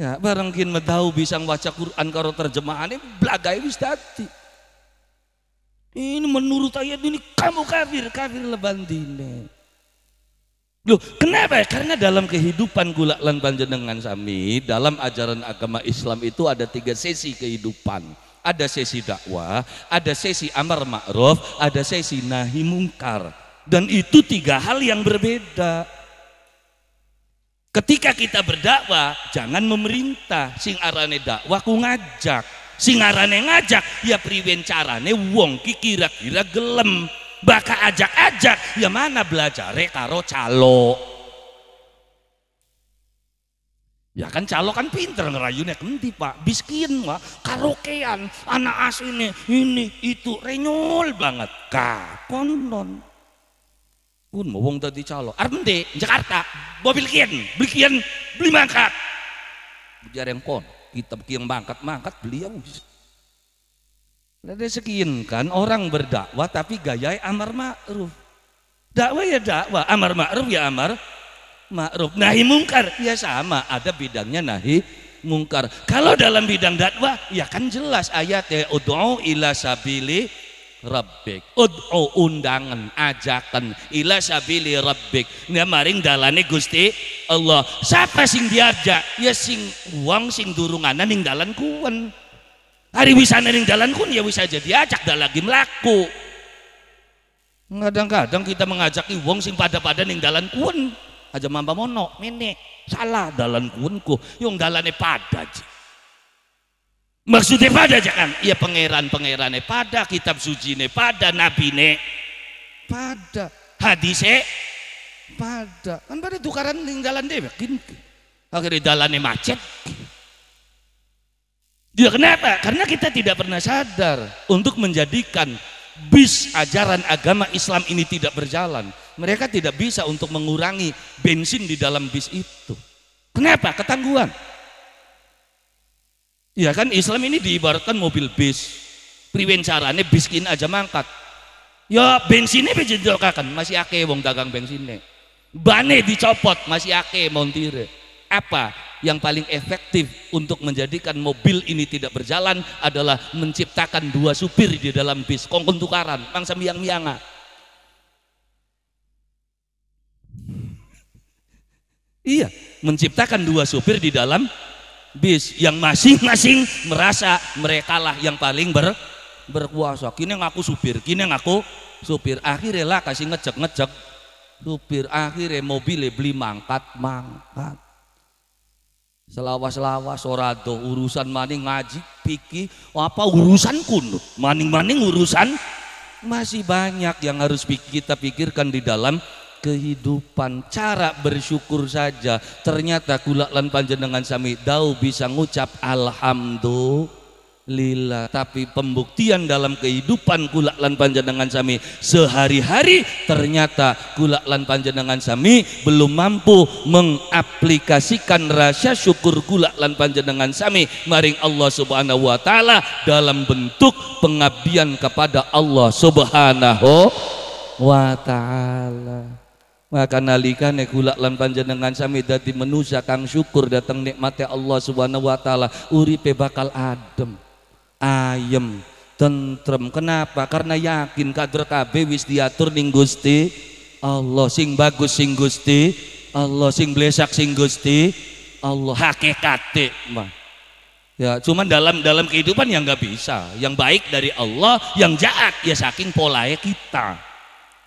Ya, barengkin medau bisang waca Quran karo terjemahannya blagai wis dadi. Ini menurut ayat ini kamu kafir lebandine. Loh, kenapa? Karena dalam kehidupan kula lan panjenengan sami, dalam ajaran agama Islam itu ada 3 sesi kehidupan. Ada sesi dakwah, ada sesi amar ma'ruf, ada sesi nahi mungkar. Dan itu 3 hal yang berbeda. Ketika kita berdakwah, jangan memerintah. Sing arane dakwah ku ngajak. Sing arane ngajak, ya priwen carane wong ki kira-kira gelem. Baka ajak-ajak, ya mana belajare karo calo. Ya kan calo kan pinter ngerayunya, kenti pak, biskin pak, karaokean, anak asine ini itu renyol banget. Kakonon, pun mau wong tadi calo. Armde Jakarta, mobil kian, beli mangkat. Jarang kon, kita kian mangkat beli yang. Ada sekian kan orang berdakwah tapi gayai amar ma'ruf. Dakwah ya dakwah, amar ma'ruf ya amar ma'ruf. Nahi mungkar ya sama, ada bidangnya nahi mungkar. Kalau dalam bidang dakwah ya kan jelas ayatnya ud'u ila sabili rabbik. Ud'u undangan, ajakan ila sabili rabbik. Nah maring dalane Gusti Allah. Siapa sing diajak? Ya sing uang sing durungana ning dalan kuwen. Hari wisana ning dalan kun ya bisa jadi ajak dah lagi melaku. Kadang-kadang kita mengajaki wong sing pada ning dalan kun aja mamba mono mene salah dalan kunku yang dalane pada aja. Maksudnya pada aja kan? Iya pangeran-pangerane pada, kitab sujine pada, nabine pada, hadise pada. Kan pada tukaran ning dalan dewek. Akhirnya dalane macet. Ya kenapa? Karena kita tidak pernah sadar untuk menjadikan bis ajaran agama Islam ini tidak berjalan. Mereka tidak bisa untuk mengurangi bensin di dalam bis itu. Kenapa? Ketangguhan. Ya kan Islam ini diibaratkan mobil bis. Priwen carane biskin aja mangkat. Ya bensinnya dijodokakan masih akeh wong dagang bensinnya. Bane dicopot masih akeh montire. Apa? Yang paling efektif untuk menjadikan mobil ini tidak berjalan adalah menciptakan 2 supir di dalam bis kongkon tukaran, mangsa miang-mianga. Iya, menciptakan 2 supir di dalam bis yang masing-masing merasa merekalah yang paling berkuasa. Kini ngaku supir, kini ngaku supir. Akhirnya lah kasih ngecek supir. Akhirnya mobilnya beli mangkat. Selawas sorado urusan maning ngaji pikir apa urusan kunut maning urusan masih banyak yang harus kita pikirkan di dalam kehidupan. Cara bersyukur saja ternyata kula lan panjenengan sami dau bisa ngucap alhamdulillah, tapi pembuktian dalam kehidupan kula lan panjenengan sami sehari-hari ternyata kula lan panjenengan sami belum mampu mengaplikasikan rasa syukur kula lan panjenengan sami maring Allah Subhanahu wa taala dalam bentuk pengabdian kepada Allah Subhanahu wa taala. Maka nalikane kula lan panjenengan sami dadi manusia kang syukur datang nikmate Allah Subhanahu wa taala, uripe bakal adem ayem, tentrem. Kenapa? Karena yakin kader kabeh wis diatur ning Gusti Allah, sing bagus sing Gusti Allah, sing blesak sing Gusti Allah, hakikate mah. Ya, cuman dalam kehidupan yang nggak bisa, yang baik dari Allah, yang jahat ya saking polanya kita.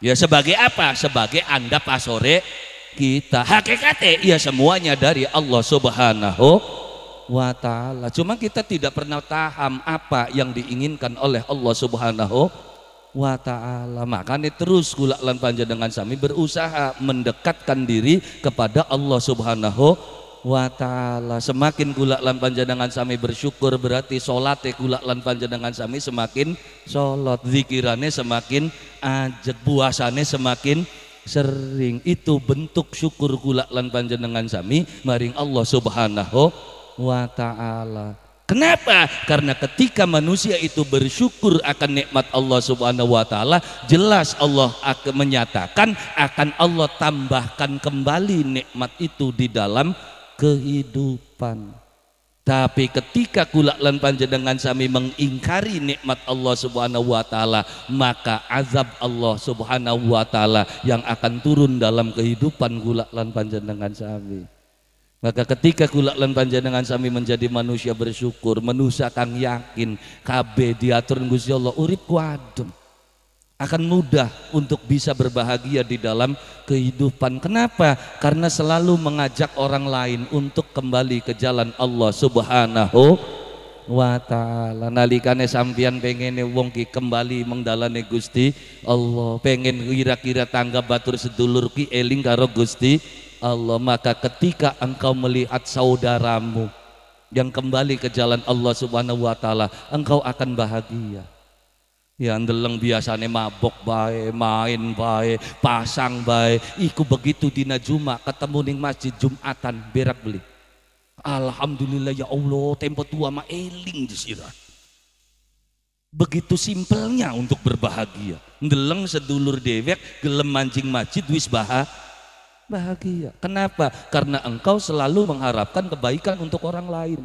Ya sebagai apa? Sebagai anda pasore kita. Hakikate ya semuanya dari Allah Subhanahu wa ta'ala. Cuma kita tidak pernah paham apa yang diinginkan oleh Allah Subhanahu wa ta'ala. Makanya terus kula lan panjenengan sami berusaha mendekatkan diri kepada Allah Subhanahu wa ta'ala. Semakin kula lan panjenengan sami bersyukur, berarti salate kula lan panjenengan sami semakin salat, zikirane semakin ajeg, puasane semakin sering. Itu bentuk syukur kula lan panjenengan sami maring Allah Subhanahu wa ta'ala. Kenapa? Karena ketika manusia itu bersyukur akan nikmat Allah Subhanahu wa ta'ala, jelas Allah akan menyatakan akan Allah tambahkan kembali nikmat itu di dalam kehidupan. Tapi ketika kula lan panjenengan sami mengingkari nikmat Allah Subhanahu wa ta'ala, maka azab Allah Subhanahu wa ta'ala yang akan turun dalam kehidupan kula lan panjenengan sami. Maka ketika kula lan panjenengan sami menjadi manusia bersyukur, manusia kang yakin kabeh diatur Gusti Allah, uripku adem, akan mudah untuk bisa berbahagia di dalam kehidupan. Kenapa? Karena selalu mengajak orang lain untuk kembali ke jalan Allah Subhanahu wa ta'ala. Nalikane sampeyan pengen wong ki kembali mengdalane Gusti Allah, pengen kira-kira tangga batur sedulur ki eling karo Gusti Allah, maka ketika engkau melihat saudaramu yang kembali ke jalan Allah Subhanahu wa ta'ala, engkau akan bahagia. Ya ndeleng biasane mabok bae, main bae, pasang bae, iku begitu dina Jumat ketemu ning masjid Jumatan berak beli. Alhamdulillah ya Allah, tempo tua ma eling disirat. Begitu simpelnya untuk berbahagia. Ndeleng sedulur dewek gelem mancing masjid wis bahagia. Kenapa? Karena engkau selalu mengharapkan kebaikan untuk orang lain.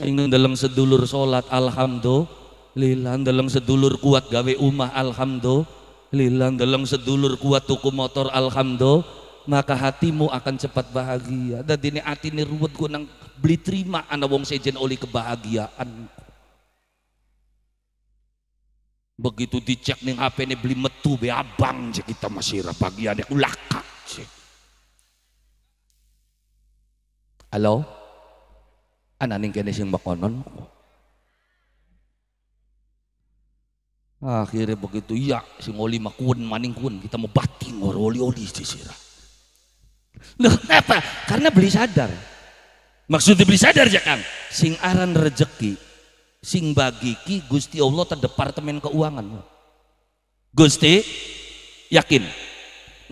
Sehingga ndeleng sedulur salat alhamdulillah, lilan dalam sedulur kuat gawe umah alhamdulillah, dalam sedulur kuat tuku motor alhamdulillah, maka hatimu akan cepat bahagia. Dan ini hati ini ruwet ku nang beli terima ana wong sejen oli kebahagiaan. Begitu dicek ning HP ini beli metu be abang je kita masih rapagi ada ulaka. Halo, ana ning kene sing bakonon. Akhirnya begitu iya sing oli makuan maning kuan kita mau batin oli-oli disirah. Loh kenapa? Karena beli sadar. Maksudnya beli sadar ya kan? Sing aran rejeki, sing bagi ki Gusti Allah ta Departemen Keuangan. Gusti yakin,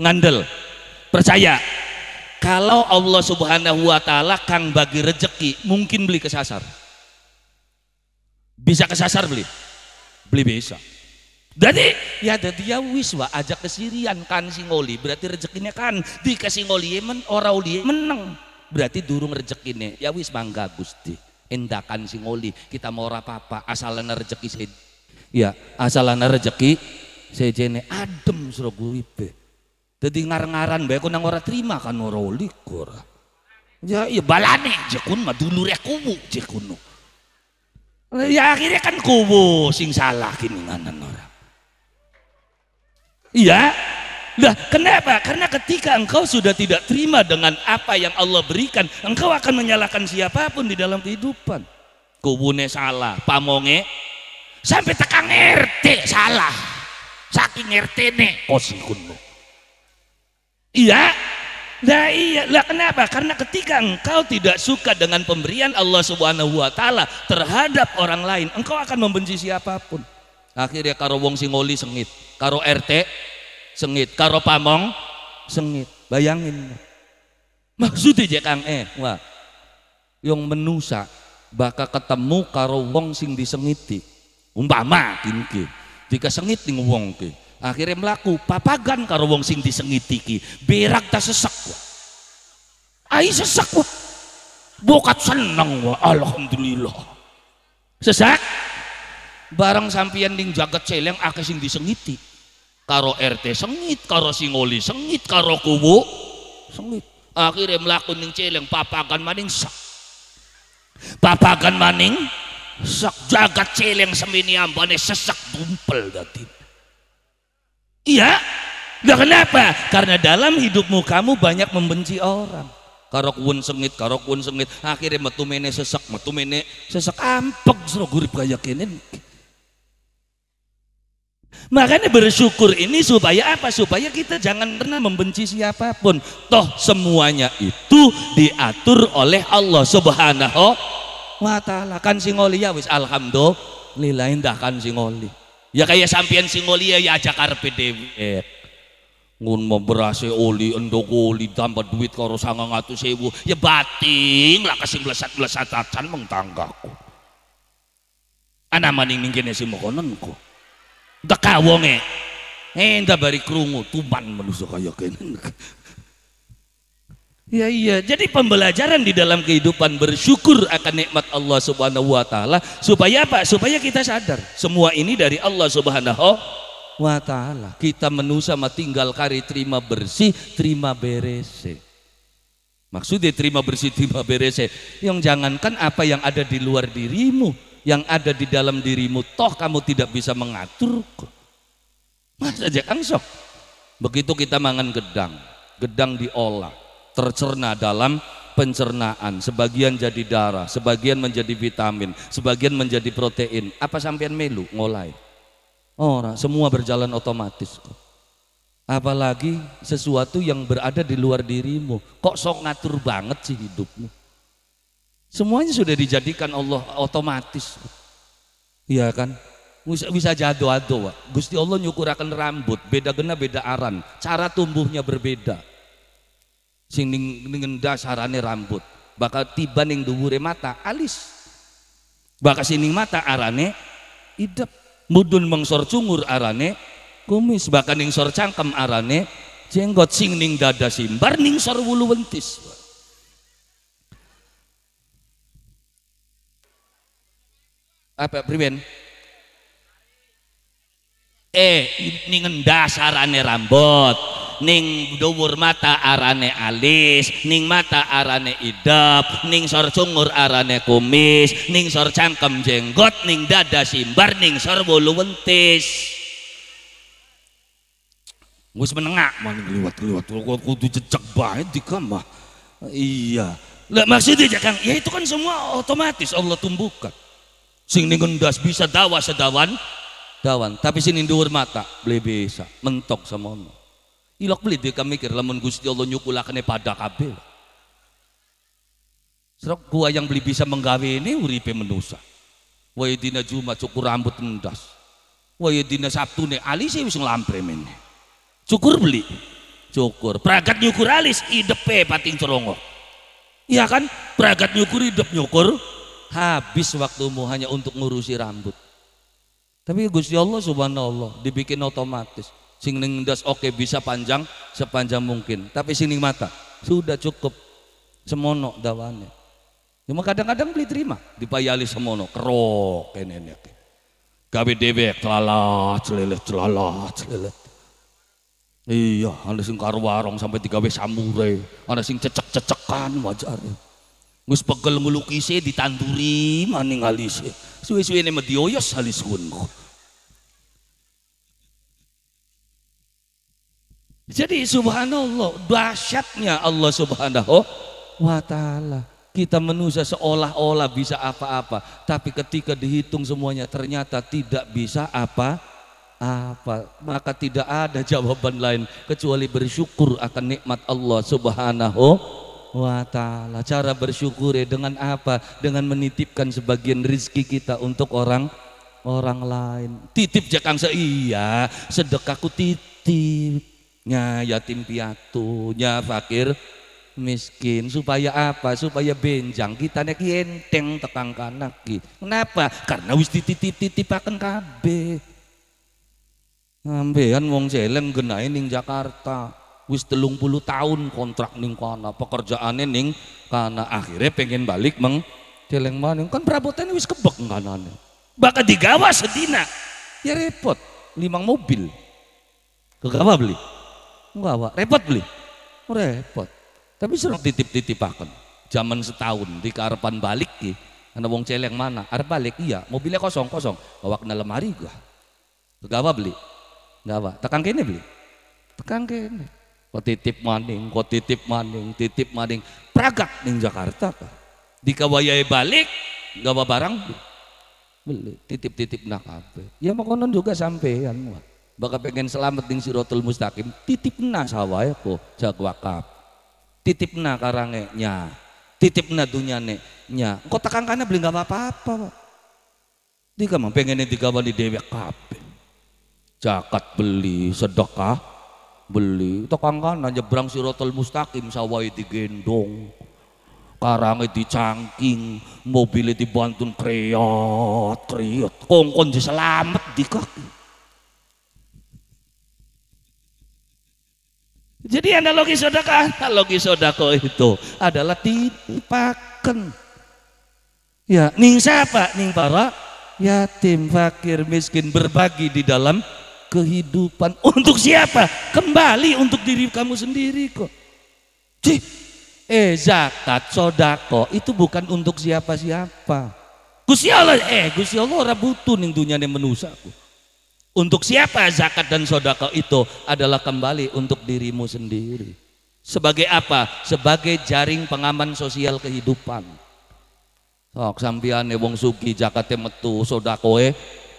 ngandel, percaya kalau Allah Subhanahu wa ta'ala kang bagi rejeki, mungkin beli kesasar. Bisa kesasar beli bisa. Jadi ya ada dia wiswa ajak kesirian kan singoli, berarti rezekinya kan dikasih ngoli men orang oli menang, berarti durung rezekinya ya wis mangga Gusti endakan singoli kita mau rapapa asalana rezeki se ya asalana rezeki sejene adem suraguripe. Jadi ngarang-ngaran bae ku nang ora terima kan ora oli ora. Ya iya balane jekun mah dulure kubu jekun. Ya akhirnya kan kubu sing salah kini nganan orang. Iya. Nah, kenapa? Karena ketika engkau sudah tidak terima dengan apa yang Allah berikan, engkau akan menyalahkan siapapun di dalam kehidupan. Kubune salah, pamonge sampai tekan RT salah. Saking RT-ne kosikunmu. Iya. Nah iya, lah kenapa? Karena ketika engkau tidak suka dengan pemberian Allah Subhanahu wa ta'ala terhadap orang lain, engkau akan membenci siapapun. Akhirnya karo wong singoli sengit, karo RT sengit, karo pamong sengit. Bayangin. Maksudnya jekang wah. Yang menusa baka ketemu karo wong sing disengiti. Umpama kinki, jika sengit ning wong ki. Akhirnya melaku papagan karo wong sing disengiti ki berak ta sesek wa ai sesek wa bokat seneng wa alhamdulillah sesek bareng sampeyan ning jagat celeng akeh sing disengiti karo RT sengit karo singoli sengit karo kubu sengit akhirnya melaku ning celeng papagan maning sak papagan maning sak jagat celeng semini ambane sesek dumpel dadi. Iya, nah kenapa? Karena dalam hidupmu kamu banyak membenci orang. karok wun sengit akhirnya metu mene sesek ampek seru gurip kayak ini. Makanya bersyukur ini supaya apa? Supaya kita jangan pernah membenci siapapun. Toh semuanya itu diatur oleh Allah Subhanahu wa ta'ala. Kan singoli ya wis alhamdulillah indah kan singoli. Ya kayak sampean singoli ya ajak karpe dewe. Ngun memberasi oli endok oli tambah duit karo 900.000 ya bating lah kasih belesat-belesatatan mengtanggaku. Ana maning mingkene simokononku. Deka wonge endah bari krungu tuban manusia kaya kene. Ya iya, jadi pembelajaran di dalam kehidupan bersyukur akan nikmat Allah Subhanahu wa taala supaya apa? Supaya kita sadar semua ini dari Allah Subhanahu wa taala. Kita menu sama tinggal kari terima bersih, terima berese. Maksudnya terima bersih, terima berese. Yang jangankan apa yang ada di luar dirimu, yang ada di dalam dirimu toh kamu tidak bisa mengatur. Mas aja angsok. Begitu kita mangan gedang, gedang diolah, tercerna dalam pencernaan, sebagian jadi darah, sebagian menjadi vitamin, sebagian menjadi protein. Apa sampean melu ngolai? Ora, semua berjalan otomatis. Apalagi sesuatu yang berada di luar dirimu. Kok sok ngatur banget sih hidupmu? Semuanya sudah dijadikan Allah otomatis. Iya kan? Bisa jado-ado, Gusti Allah nyukurakan rambut, beda gena beda aran, cara tumbuhnya berbeda. Sing ngendah sarane rambut, bakal tiba ning dhuwure mata alis. Bakal sining mata arane idep, mudun mengsor cungur arane kumis, bakal ning sor cangkem arane jenggot, sing ning dada simbar ning sor wulu wentis. Apa priben? Ning ngendas arane rambut, ning dhuwur mata arane alis, ning mata arane idep, ning sor cungur arane kumis, ning sor cangkem jenggot, ning dada simbar, ning sor bulu wentis. Wis menengak man liwat-liwat kudu jejeg bae dikamah. Iya. Lah maksudnya Kang, ya itu kan semua otomatis Allah tumbuhkan. Sing ning ngendas bisa dawa sedawan dawan, tapi sing ning dhuwur mata beli bisa mentok samono. Ilok beli dia mikir lamun Gusti Allah nyukulakane pada kabeh. Serok gua yang beli bisa menggawe ini uripe menusa. Wae dina Jumat cukur rambut ngendas. Wae dina Sabtu ne alis wis nglampre meneh. Cukur beli. Cukur. Pragat nyukur alis idepe pating cerongo. Iya kan? Pragat nyukur idep nyukur. Habis waktumu hanya untuk ngurusi rambut. Tapi Gusti Allah subhanallah dibikin otomatis. Sing ning ndas oke bisa panjang sepanjang mungkin. Tapi sing ning mata sudah cukup semono dawane. Cuma kadang-kadang beli terima dipayali semono kerok kenenek. Gawe dhewe celalah celeleh celalah celeleh. Iya, ana sing karo warong sampai digawe samure, ana sing cecek-cecekan wajare. Gus pegel ngelukise ditanduri maning alise. Suwe-suwe ne medioyos alis kunku. Jadi subhanallah dahsyatnya Allah Subhanahu wa taala. Kita manusia seolah-olah bisa apa-apa, tapi ketika dihitung semuanya ternyata tidak bisa apa-apa. Maka tidak ada jawaban lain kecuali bersyukur akan nikmat Allah Subhanahu wa ta'ala. Cara bersyukur dengan apa? Dengan menitipkan sebagian rizki kita untuk orang lain. Titip jakang iya, sedekahku titip nya yatim piatu, nya fakir miskin. Supaya apa? Supaya benjang kita nek enteng tekang kanaki. Kenapa? Karena wis dititip-titipaken kabeh. Ambean wong celeng genahe ning Jakarta. Wis 30 tahun kontrak ning kana, pekerjaane ning kana, akhirnya pengen balik mengceleng maning kan perabotane wis kebek kanane. Bakal digawa sedina. Ya repot, 5 mobil. Kegawa beli. Nggawa, repot beli. Repot. Tapi sering titip-titipaken. Zaman setahun di karepan balik ki, ana wong celeng mana? Arep balik iya, mobilnya kosong-kosong. Bawa ke lemari gua. Kegawa beli. Nggawa, tekan kene beli. Tekan kene. Kau titip maning pragak ning Jakarta di kawayai balik gawa barang beli titip-titip nak apa ya makonon juga sampean bakal pengen selamat ning Siratul Mustaqim titipna sawaya kok jak wakaf titipna karange nya titipna dunyane nya engko takangkane beli gawa apa-apa Pak di kamang pengene digawa di dewek kabeh zakat beli sedekah beli tukang kanan nyebrang Siratul Mustaqim sawai digendong karangnya dicangking mobilnya dibantun kriot kongkon diselamat di kaki jadi analogi sodako itu adalah titipaken ya ning siapa ning para yatim fakir miskin berbagi di dalam kehidupan untuk siapa? Kembali untuk diri kamu sendiri kok. Zakat sodako itu bukan untuk siapa-siapa. Gusti Allah Gusti Allah ora butuh ning dunyane manusia. Untuk siapa zakat dan sodako itu adalah kembali untuk dirimu sendiri. Sebagai apa? Sebagai jaring pengaman sosial kehidupan. Sok sampeane wong sugih zakate metu sodakoe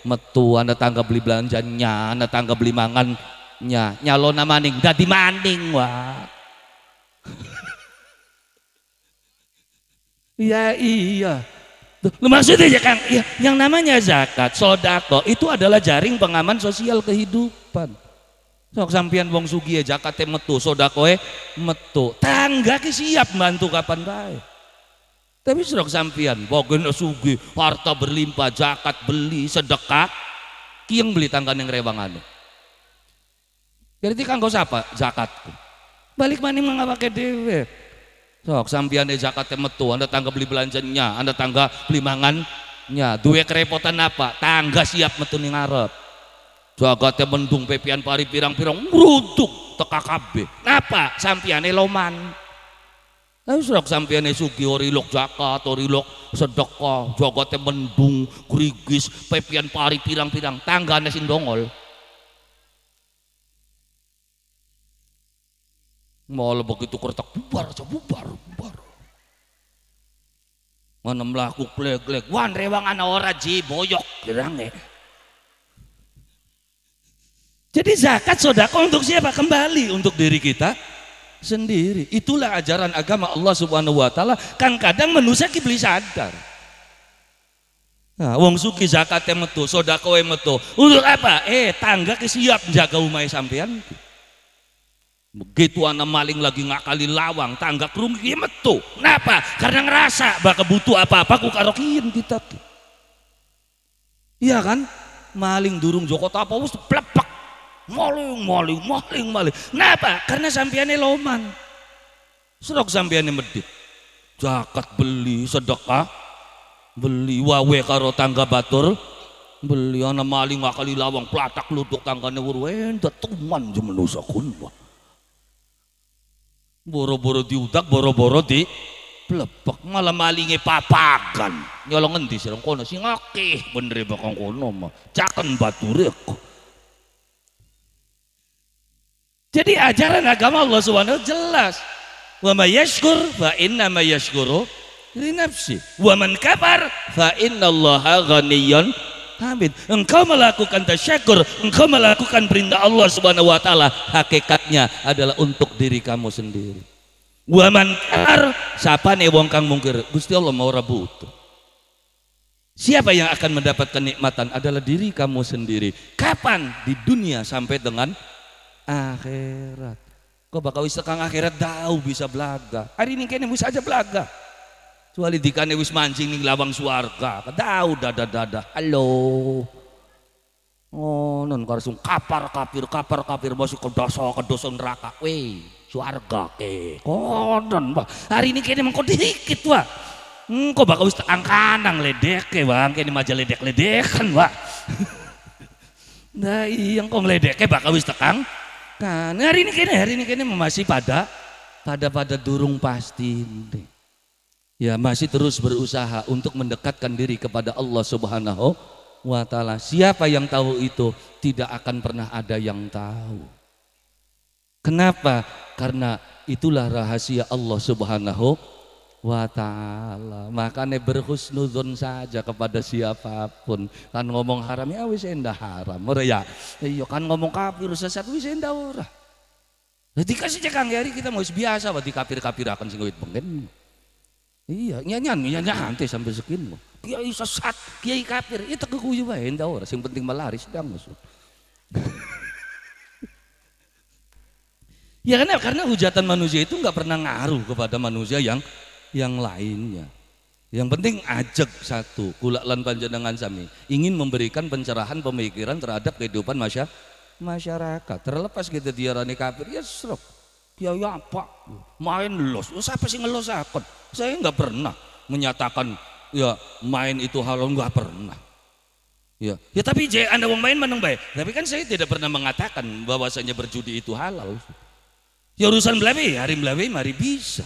metu anda tangga beli belanjanya anda tangga beli mangannya nyalona maning dadi maning wah iya maksudnya ya Kang ya, yang namanya zakat sodako itu adalah jaring pengaman sosial kehidupan sok sampeyan wong sugih ya zakate metu sodakoe metu tangga ki siap bantu kapan bae tapi serok sampian, bagian sugi, harta berlimpah, zakat beli, sedekah kieng beli tangkan yang rewangan jadi kan kau siapa? Zakatku balik maning mengapake dewe sok sampian zakatnya metu, anda tangga beli belanjanya anda tangga beli mangannya duwe kerepotan apa? Tangga siap metu ning ngarep zakatnya mendung pepian pari pirang-pirang meruduk teka kabeh napa? Sampiane loman ayo surak sampeyan sugi orilok zakat orilok sedekah jagate mendung grigis pepian pari pirang-pirang tanggane sing dongol mau begitu kertak bubar mana mlaku glek-glek wan rewangan ora ji boyok gerange jadi zakat sedekah untuk siapa kembali untuk diri kita sendiri itulah ajaran agama Allah Subhanahu wa taala kan kadang manusia ki beli sadar wong suki zakat metu sodakoe metu untuk apa tangga ki siap jaga umahe sampean begitu anak maling lagi ngakali lawang tangga krung ki metu kenapa karena ngerasa bakal butuh apa-apa ku karo kiyen kita iya kan maling durung joko apa wis plepek maling kenapa? Karena sampeane loman serok sampeane medit zakat beli sedekah beli wawe karo tangga batur beli ana maling ngakali lawang platak luduk tanggane wurwen tetuman jemenusa kunwa boro-boro diudak boro-boro di plebek malah malinge papagan nyolong endi sirang kono sing akeh bener bakang kono mah caken bature kok jadi ajaran agama Allah Subhanahu jelas wa may yashkur fa inna ma yashkuru li nafsi wa man kafar fa innallaha ghaniyyun hamid engkau melakukan tasyakur engkau melakukan perintah Allah Subhanahu wa taala hakikatnya adalah untuk diri kamu sendiri wa man kafar sapane wong kang mungkir Gusti Allah mau ora butuh siapa yang akan mendapatkan nikmatan adalah diri kamu sendiri kapan di dunia sampai dengan akhirat kok bakal wis tekang akhirat tahu bisa belaga hari ini kene bisa aja belaga kecuali dikane wis mancing ning lawang swarga tahu dada halo oh non karsung kapar kafir masuk ke dosa neraka weh swarga ke konon bah hari ini kene mengko dikit wah kok bakal wis tekang kanang ledeke bang kene maja ledek-ledekan wah nah yang kok ledeke bakal wis tekang kan hari ini kene masih pada durung pasti ya masih terus berusaha untuk mendekatkan diri kepada Allah Subhanahu wa taala siapa yang tahu itu tidak akan pernah ada yang tahu kenapa karena itulah rahasia Allah Subhanahu wa ta'ala. Makanya berhusnuzon saja kepada siapapun. Kan ngomong haram ya wis endah haram ora ya. Iya kan ngomong kafir sesat wis endah ora. Jadi kasih cekang hari kita mau biasa berarti kafir-kafir akan sing wit pengen. Iya, nyanyan ante sampai sekin. Kiai sesat, kiai kafir, itu kekuyu wae endah ora, sing penting melaris sedang musuh. Ya karena hujatan manusia itu nggak pernah ngaruh kepada manusia yang lainnya. Yang penting ajak satu, kula lan panjenengan sami ingin memberikan pencerahan pemikiran terhadap kehidupan masyarakat. Terlepas kita diarani kafir ya serok. Ya apa? Main los. Siapa sih ngelos akon? Saya nggak pernah menyatakan ya main itu halal, nggak pernah. Ya tapi anda wong main meneng bae. Tapi kan saya tidak pernah mengatakan bahwasanya berjudi itu halal. Ya urusan belawi, hari belawi mari bisa.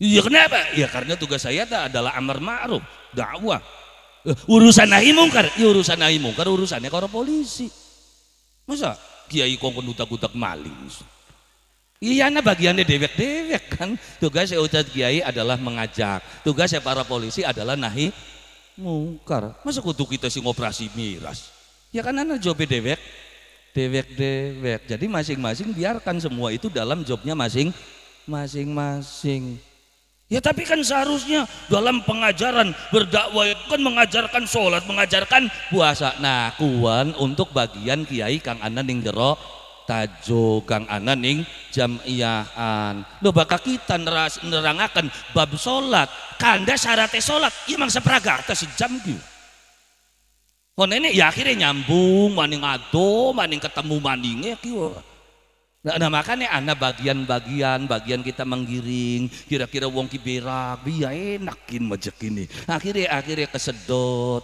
Ya kenapa? Ya karena tugas saya adalah amar ma'ruf, dakwah. Urusan nahi mungkar, ya urusan nahi mungkar urusannya karo polisi. Masa kiai kongkon utak-utak maling. Iya nah bagiannya dewek-dewek kan. Tugasnya ustaz kiai adalah mengajak. Tugasnya para polisi adalah nahi mungkar. Masa kudu kita sing operasi miras. Ya kan ana jobe dewek. Jadi masing-masing biarkan semua itu dalam jobnya masing-masing. Ya tapi kan seharusnya dalam pengajaran berdakwah itu kan mengajarkan sholat, mengajarkan puasa. Nah kuan untuk bagian kiai kang ana ning jero tajo, kang ana ning jamiahan. Loh bakal kita nerangakan bab sholat, kanda syaratnya sholat, emang seperagata sejam gitu. Ini ya akhirnya nyambung, maning ado, maning ketemu maningnya kiwa. Nah makanya anak bagian kita menggiring, kira-kira wong kiberak, biar enakin majekini. Akhirnya kesedot,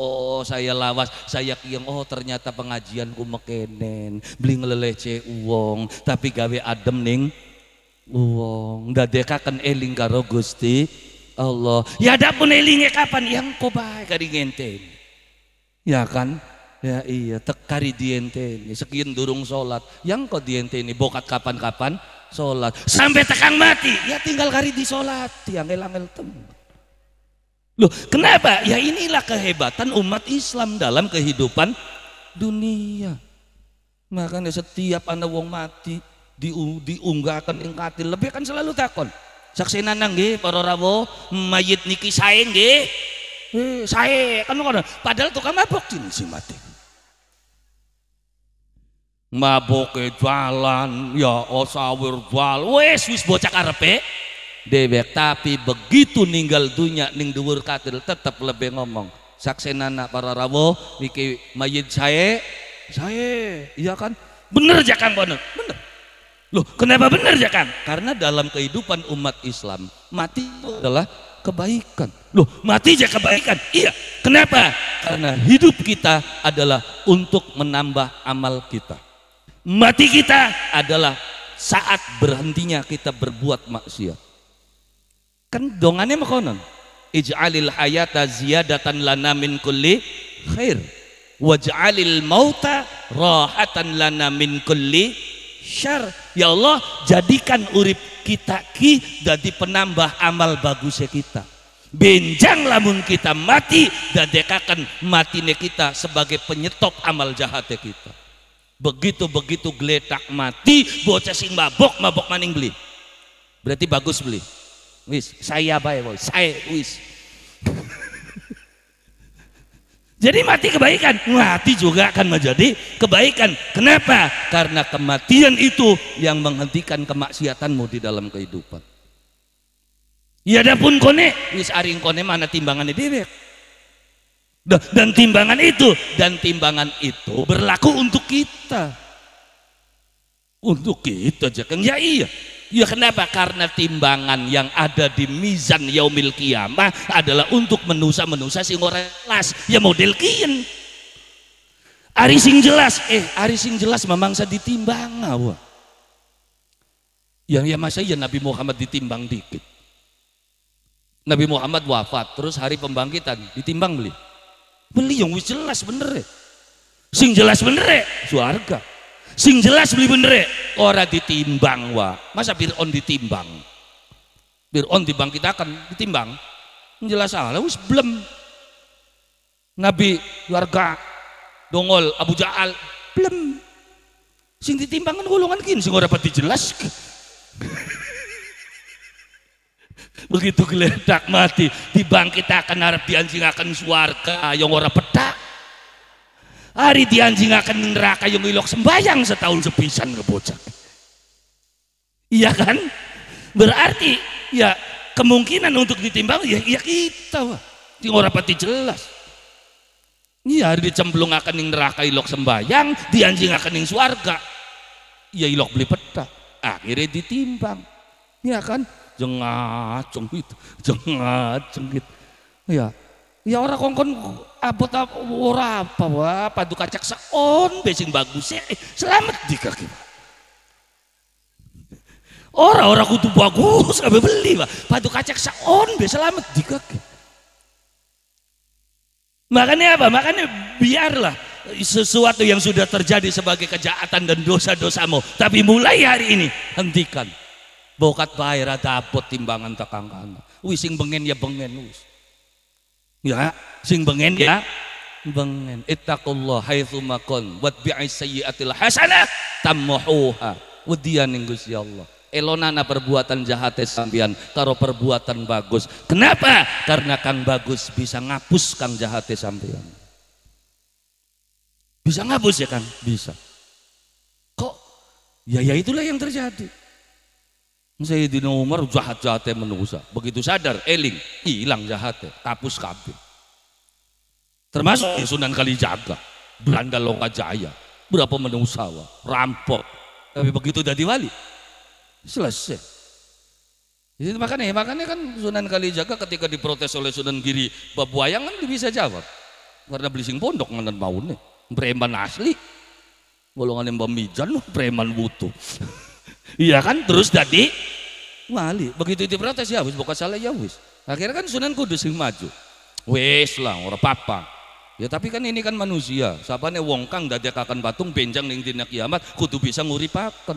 oh saya lawas, saya kieng, oh ternyata pengajianku mekenen, beli ngelelece uang, tapi gawe adem ning uang, dadekaken eling karo Gusti Allah. Ya adapun elingnya kapan yang kau baik kari ngenteni. Ya kan, ya iya tekari dienteni sekian durung sholat yang kau dienteni bokat kapan-kapan sholat sampai tekang mati ya tinggal kari di sholat yang elangel temu. Loh kenapa? Ya inilah kehebatan umat Islam dalam kehidupan dunia. Makanya setiap anak wong mati diunggahkan ing katil lebih kan selalu takon saksi nanang nggih para rawuh mayit niki sae nggih. Saya kan padahal tukang mabok ini si mati maboknya jalan ya osawir jalan wis bocah karepe dewek tapi begitu ninggal dunia ning dhuwur katil tetap lebih ngomong saksenana para rawuh niki mayit saya iya kan bener ya kan bener. Loh kenapa bener ya kan? Karena dalam kehidupan umat Islam mati itu adalah kebaikan. Loh mati aja kebaikan. Iya kenapa? Karena hidup kita adalah untuk menambah amal kita. Mati kita adalah saat berhentinya kita berbuat maksiat. Kan dongannya makonon ij'alil hayata ziyadatan lana min kulli khair waj'alil mauta rahatan lana min kulli syar. Ya Allah jadikan urip kita ki dadi penambah amal bagusnya kita. Benjang lamun kita mati dan dekakan matine kita sebagai penyetop amal jahatnya kita. Begitu geletak mati bocah sing mabok maning beli. Berarti bagus beli. Wis, saya bae boy, saya wis. Jadi mati kebaikan, mati juga akan menjadi kebaikan. Kenapa? Karena kematian itu yang menghentikan kemaksiatanmu di dalam kehidupan. Ya adapun kone, wis aring kone mana timbangan dhewe. Dan timbangan itu berlaku untuk kita. Untuk kita aja kan? Ya iya. Ya kenapa? Karena timbangan yang ada di mizan yaumil qiyamah adalah untuk manusia-manusia sing ora jelas ya model kien. Ari sing jelas mamangsa ditimbang awa. Ya masa ya Nabi Muhammad ditimbang dikit. Nabi Muhammad wafat terus hari pembangkitan ditimbang beli yang wis jelas bener. Sing jelas bener surga. Sing jelas beli bener ora ditimbang wa. Masa Fir'aun ditimbang? Fir'aun dibangkitakan, ditimbang. Jelas salah, wis belum. Nabi warga dongol Abu Jahal belum. Sing ditimbangan golongan kin sing ora pati jelas. Begitu geledak mati dibangkitakan arep dianjingaken swarga yang ora petak. Hari dianjingaken neraka yang ilok sembayang setahun sepisan ngebocak. Iya kan? Berarti ya kemungkinan untuk ditimbang ya kita. Sing ora pati jelas. Iya dicemplungaken ning neraka ilok sembayang, dianjingaken ning swarga. Ya ilok beli petak. Akhirnya ditimbang. Iya kan? Jengaceng itu, jengaceng gitu. Iya. Ya orang kongkon abot ora apa wae paduka caksaon be sing bagus selamat dikaki. Ora kudu bagus kabeh beli wae paduka caksaon be selamat dikaki. Makanya apa? Makanya biarlah sesuatu yang sudah terjadi sebagai kejahatan dan dosa-dosamu, tapi mulai hari ini hentikan. Bokat bae ra dapet timbangan tekang kana. Wis sing bengen ya bengen wis. Ya, sing bengen ya bengen. Ittaqullah haitsuma kun watbi'is sayyi'atil hasanah tammuhuha. Wedian ning Gusti Allah. Elonana perbuatan jahat sampean karo perbuatan bagus. Kenapa? Karena kang bagus bisa ngapus kang jahat sampean. Bisa ngapus ya kan? Bisa. Kok? Ya itulah yang terjadi. Sayyidina Umar jahat-jahatnya menungsa. Begitu sadar, eling, hilang jahatnya, kapus kabeh. Termasuk Sunan Kalijaga, Brandal Lokajaya, berapa menungsa, rampok. Tapi begitu dadi wali, selesai. Jadi makanya kan Sunan Kalijaga ketika diprotes oleh Sunan Giri bab wayang kan bisa jawab. Karena beli sing pondok ngenen maune, preman asli. Golongan yang pemijan, preman butuh. Iya kan, terus tadi wali, begitu diprotes ya wis, bukan salah ya wis. Akhirnya kan Sunan Kudus yang maju, wis lah ora apa-apa. Ya tapi kan ini kan manusia, sapane wong kang dadekaken patung benjang ning dina kiamat kudu bisa nguripaken.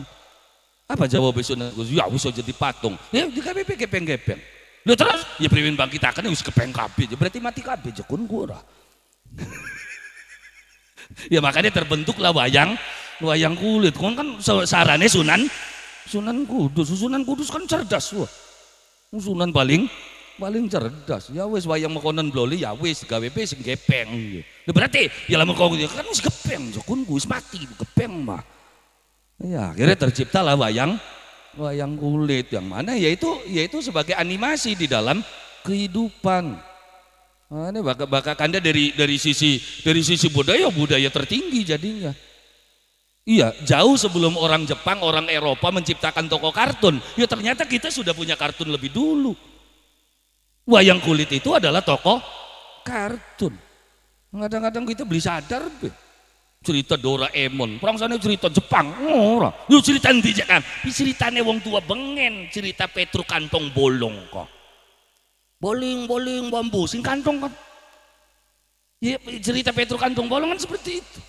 Apa jawab Sunan Kudus? Ya wis aja dipatung. Ya dikabepe gepeng-gepeng. Lho terus ya priwen bangkitaken wis gepeng kabeh, berarti mati kabeh jekun ku ora. Ya makanya terbentuklah wayang kulit. Kon kan sarane Sunan Kudus kan cerdas wah. Sunan paling cerdas. Ya wis wayang mekonan bloli ya wis gawe pe sing gepeng. Lha berarti ya lamun kok kan wis gepeng jukun wis mati gepeng mah. Ya akhirnya terciptalah wayang kulit yang mana yaitu sebagai animasi di dalam kehidupan. Nah, ini bakal Anda dari sisi budaya tertinggi jadinya. Iya, jauh sebelum orang Jepang, orang Eropa menciptakan tokoh kartun. Ya ternyata kita sudah punya kartun lebih dulu. Wayang kulit itu adalah tokoh kartun. Kadang-kadang kita beli sadar, be. Cerita Doraemon, perang sana cerita Jepang, ora. Yo cerita ndi Jepang, ceritane wong tua bengen, cerita Petru kantong bolong kok. Boling-boling bambu sing kantong kan. Ya cerita Petru kantong bolong kan seperti itu.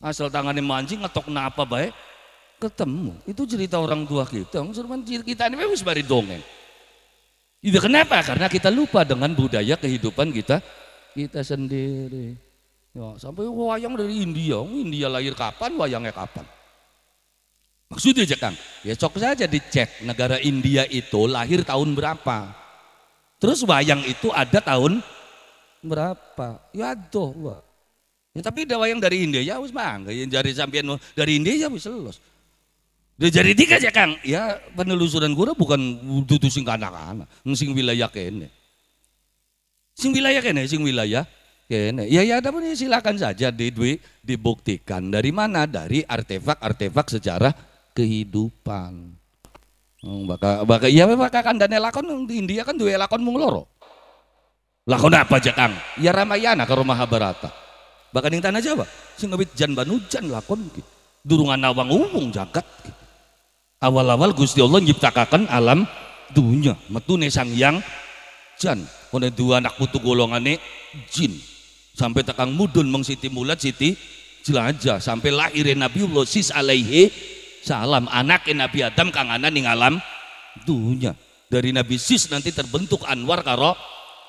Asal tangannya mancing ngetok napa baik ketemu. Itu cerita orang tua kita. Cuman kita ini wis bari dongeng. Itu kenapa? Karena kita lupa dengan budaya kehidupan kita sendiri. Ya, sampai wayang dari India lahir kapan, wayangnya kapan? Maksudnya Kang, ya cocok saja dicek negara India itu lahir tahun berapa. Terus wayang itu ada tahun berapa? Ya aduh, wah. Ya, tapi ada wayang dari India ya wis bang, yang jari sampean dari India ya wis selesai. Dari tiga aja Kang, ya penelusuran gua bukan dudu sing kanak-kanak, sing wilayah kene. Sing wilayah kene. Ya ada pun ya silakan saja dibuktikan dari mana? Dari artefak sejarah kehidupan. Bakal iya bakal kandane lakon di India kan duwe lakon mung loro. Lakon apa aja Kang? Ya Ramayana karo Mahabharata. Bahkan yang tanah Jawa, sing ngabit jan banujan lakon iki. Durungan nawang umum jagat. Awal-awal Gusti Allah nyiptakaken alam dunya, metune Sang Hyang Jan. Kone dua anak putu golongane jin. Sampai tekang mudun meng Siti Mulat Siti jelajah sampai lahirin Nabiullah Sis alaihi salam, anaknya Nabi Adam kanganan ning alam dunya. Dari Nabi Sis nanti terbentuk Anwar karo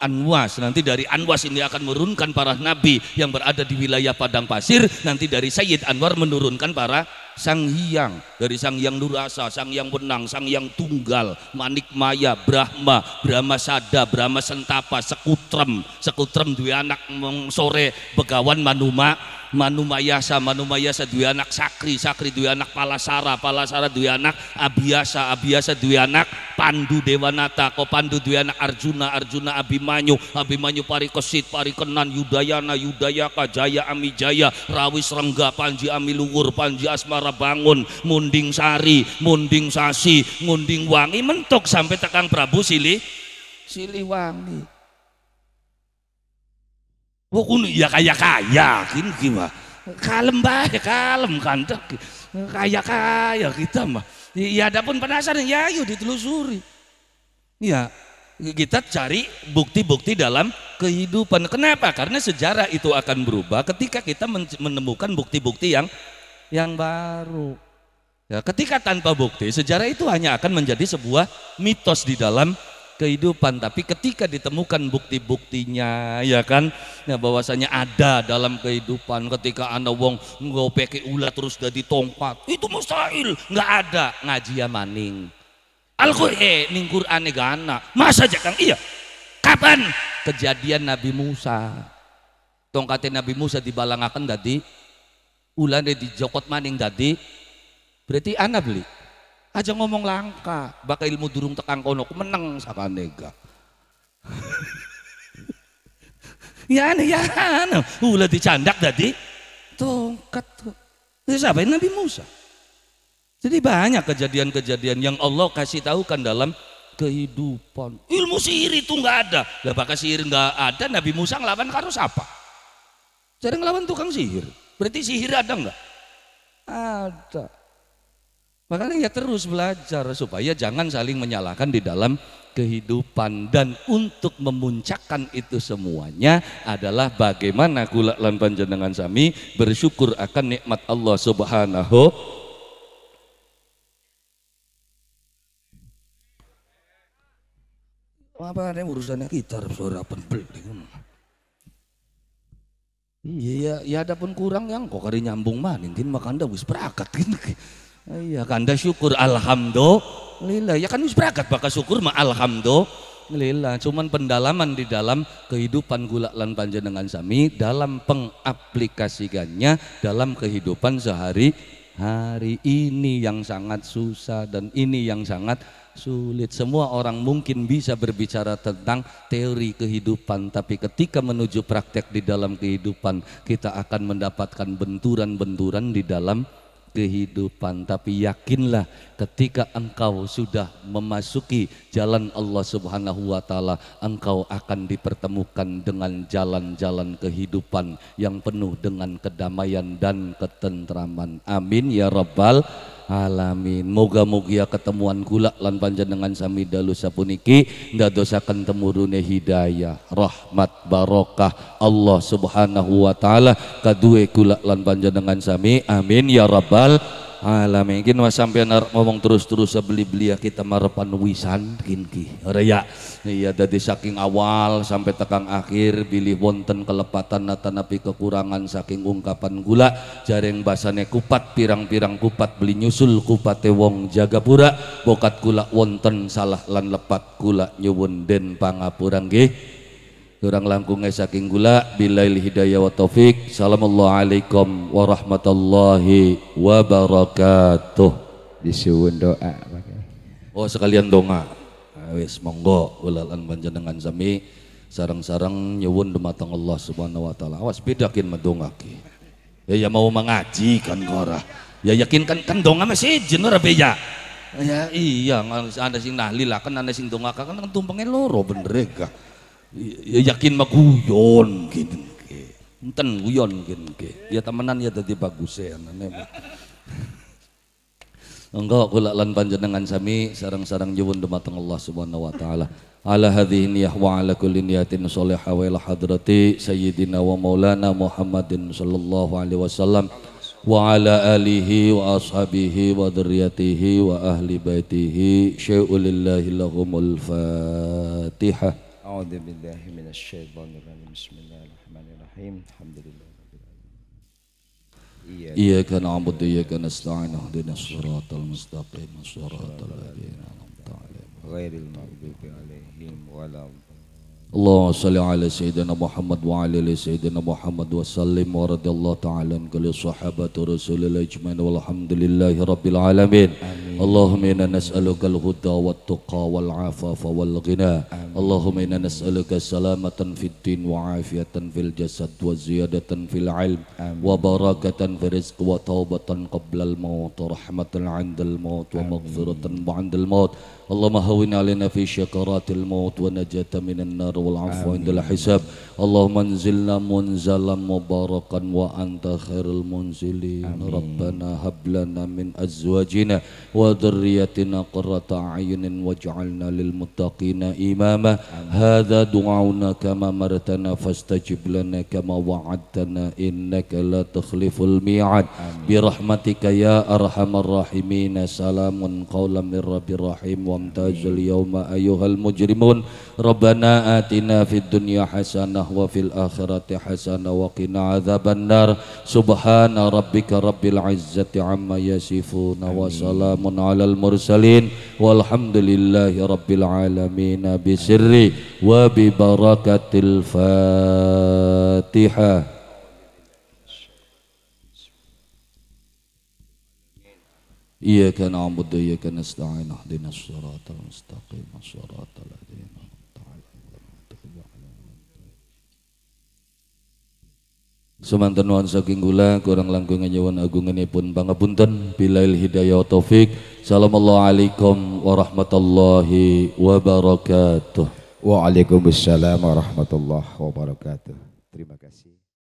Anwas, nanti dari Anwas ini akan menurunkan para nabi yang berada di wilayah padang pasir, nanti dari Sayyid Anwar menurunkan para Sang Hyang, dari Sang Hyang Nurasa, Sang Hyang Wenang, Sang Hyang Tunggal, Manikmaya, Brahma, Brahma Sada, Brahma Sentapa, Sekutrem, Sekutrem dua anak sore Begawan Manuma, Manumayasa, Manumayasa dua anak Sakri, Sakri dua anak Palasara, Palasara dua anak Abiyasa, Abiyasa dua anak Pandu Dewanata, Kopandu dua anak Arjuna, Arjuna Abimanyu, Abimanyu Parikesit, Parikenan, Yudayana, Yudayaka, Jaya Amijaya, Rawis Rengga, Panji Amiluhur, Panji Asmara Bangun, Munding Sari, Munding Sasi, Munding Wangi, mentok sampai tekan Prabu Sili, Siliwangi. Wah kuno ya kaya kaya, kini gimana? Kalem baik, kalem kandak, kaya kaya kita mah. Ya ada pun penasaran ya, yuk ditelusuri. Ya kita cari bukti-bukti dalam kehidupan. Kenapa? Karena sejarah itu akan berubah ketika kita menemukan bukti-bukti yang baru. Ya, ketika tanpa bukti, sejarah itu hanya akan menjadi sebuah mitos di dalam kehidupan. Tapi ketika ditemukan bukti-buktinya, ya kan, ya bahwasanya ada dalam kehidupan. Ketika ana wong ngopeki ulat terus jadi tongkat, itu mustahil, nggak ada. Ngaji ya maning. Al-Qur'an ning Qur'ane gana. Masa aja Kang? Iya. Kapan kejadian Nabi Musa? Tongkatnya Nabi Musa dibalangaken dadi ulane dijokot maning dadi. Berarti ana beli. Aja ngomong langka, bakal ilmu durung tekang kono meneng saka nega. Ya aneh ya aneh. Ulah dicandak dadi tongkat. Itu sampai Nabi Musa. Jadi banyak kejadian-kejadian yang Allah kasih tahukan dalam kehidupan. Ilmu sihir itu nggak ada. Lah bakal sihir nggak ada, Nabi Musa ngelawan karo sapa? Cara ngelawan tukang sihir. Berarti sihir ada nggak? Ada. Makanya ya terus belajar supaya jangan saling menyalahkan di dalam kehidupan. Dan untuk memuncakkan itu semuanya adalah bagaimana kula lan panjenengan sami bersyukur akan nikmat Allah Subhanahu. Apa ada urusannya kita suara penbel? Iya, ya ada pun kurang yang kok kari nyambung maning, kin makanda wis prakat kin. Iya, kanda syukur alhamdulillah. Ya kan wis prakat bakal syukur mah alhamdulillah. Cuman pendalaman di dalam kehidupan kula lan panjenengan sami dalam pengaplikasikannya dalam kehidupan sehari-hari ini yang sangat susah dan ini yang sangat sulit. Semua orang mungkin bisa berbicara tentang teori kehidupan, tapi ketika menuju praktek di dalam kehidupan, kita akan mendapatkan benturan-benturan di dalam kehidupan. Tapi yakinlah ketika engkau sudah memasuki jalan Allah Subhanahu wa Ta'ala, engkau akan dipertemukan dengan jalan-jalan kehidupan yang penuh dengan kedamaian dan ketentraman. Amin ya Rabbal Alamin. Moga-moga ketemuan kula lan panjenengan sami dalu sapuniki ndadosaken temurune hidayah, rahmat, barokah Allah Subhanahu wa Ta'ala kaduwe kula lan panjenengan sami. Amin ya Rabbal Alamin. Mungkin mas sampean ngomong terus-terus beli-beli kita marepan wisan kinki reya. Iya, dari saking awal sampai tekang akhir bilih wonten kelepatan natanapi kekurangan saking ungkapan gula jaring basane kupat pirang-pirang kupat beli nyusul kupate wong Jagapura bokat gula wonten salah lan lepat gula nyuwun den pangapura nggih. Kurang langkungnya saking gula bilail hidayah wa taufik. Assalamualaikum warahmatullahi wabarakatuh. Disuwun doa. Oh sekalian donga. Wis monggo kula lan panjenengan sami sareng-sareng nyuwun dumateng Allah Subhanahu wa Ta'ala. Awas bedakin mendongake. Ya mau mengaji kan ora. Ya yakin kan donga masih ijen ora be ya. Ya iya ana sing nahlil kan ana sing donga kan tumpenge loro bener ga. Ya yakin mah guyon gitu. Enten guyon gitu. Ya temenan ya tadi bagus ya. Engkau kula lan panjenengan sami sareng-sareng nyuwun dumateng Allah Subhanahu wa taala. Ala hadhihi niyyah wa ala kulli niyatin shalihah wa ila hadrati sayyidina wa maulana Muhammadin sallallahu alaihi wasallam wa ala alihi wa ashabihi wa dzurriyyatihi wa ahli baitihi syai'ulillahi lahumul fatihah. A'udzu billahi minasy syaithanir rajim. Bismillahirrahmanirrahim. Alhamdulillah. Iyyaka na'budu wa iyyaka nasta'in ihdinas shiratal mustaqim shiratal ladzina an'amta 'alaihim ghairil maghdubi 'alaihim waladdallin. Allahumma shalli 'ala sayyidina Muhammad wa 'ala ali sayyidina Muhammad wa sallim wa radhiyallahu ta'ala an kulli sahabati rasulillah ajmain walhamdulillahi rabbil alamin. Allahumma inna nas'aluka al-huda wat tuqa wal 'afafa wal ghina. Allahumma inna nas'aluka salamatan fid din wa 'afiatan fil jasad wa ziyadatan fil 'ilm wa barakatan fil rizq wa taubatan qabla al-maut wa rahmatan 'inda al-maut wa maghfiratan ba'da al-maut. Allahumma hawwin 'alaina fi syakaratil maut wa najata minan nar wal 'afwa indal hisab. Allahumma anzilna munzalan mubarakan wa anta khairul munzilin. Rabbana hab lana min azwajina wa dhurriyyatina qurrata a'yunin waj'alna lil muttaqina imama. Hadza du'auna kama martana fastajib lana kama wa'adtana innaka la tukhliful mi'ad. Bi rahmatika ya arhamar rahimin. Salamun qawlan min rabbir rahim. Tajul yawma ayyuhal mujrimun. Rabbana atina fid dunya hasanah wa fil akhirati hasanah wa qina adzabannar. Subhana rabbika rabbil izzati amma yasifun wa salamun alal mursalin walhamdulillahi rabbil alamin bi sirri wa bi barakatil Fatihah. Iyyaka na'budu wa iyyaka nasta'in ihdinas shiratal mustaqim shiratal ladzina an'amta 'alaihim. Semanten nuwun saking kula kurang langkung nyuwun agunganipun pangapunten bilail hidayah taufik. Assalamualaikum warahmatullahi wabarakatuh. Waalaikumsalam warahmatullahi wabarakatuh. Terima kasih.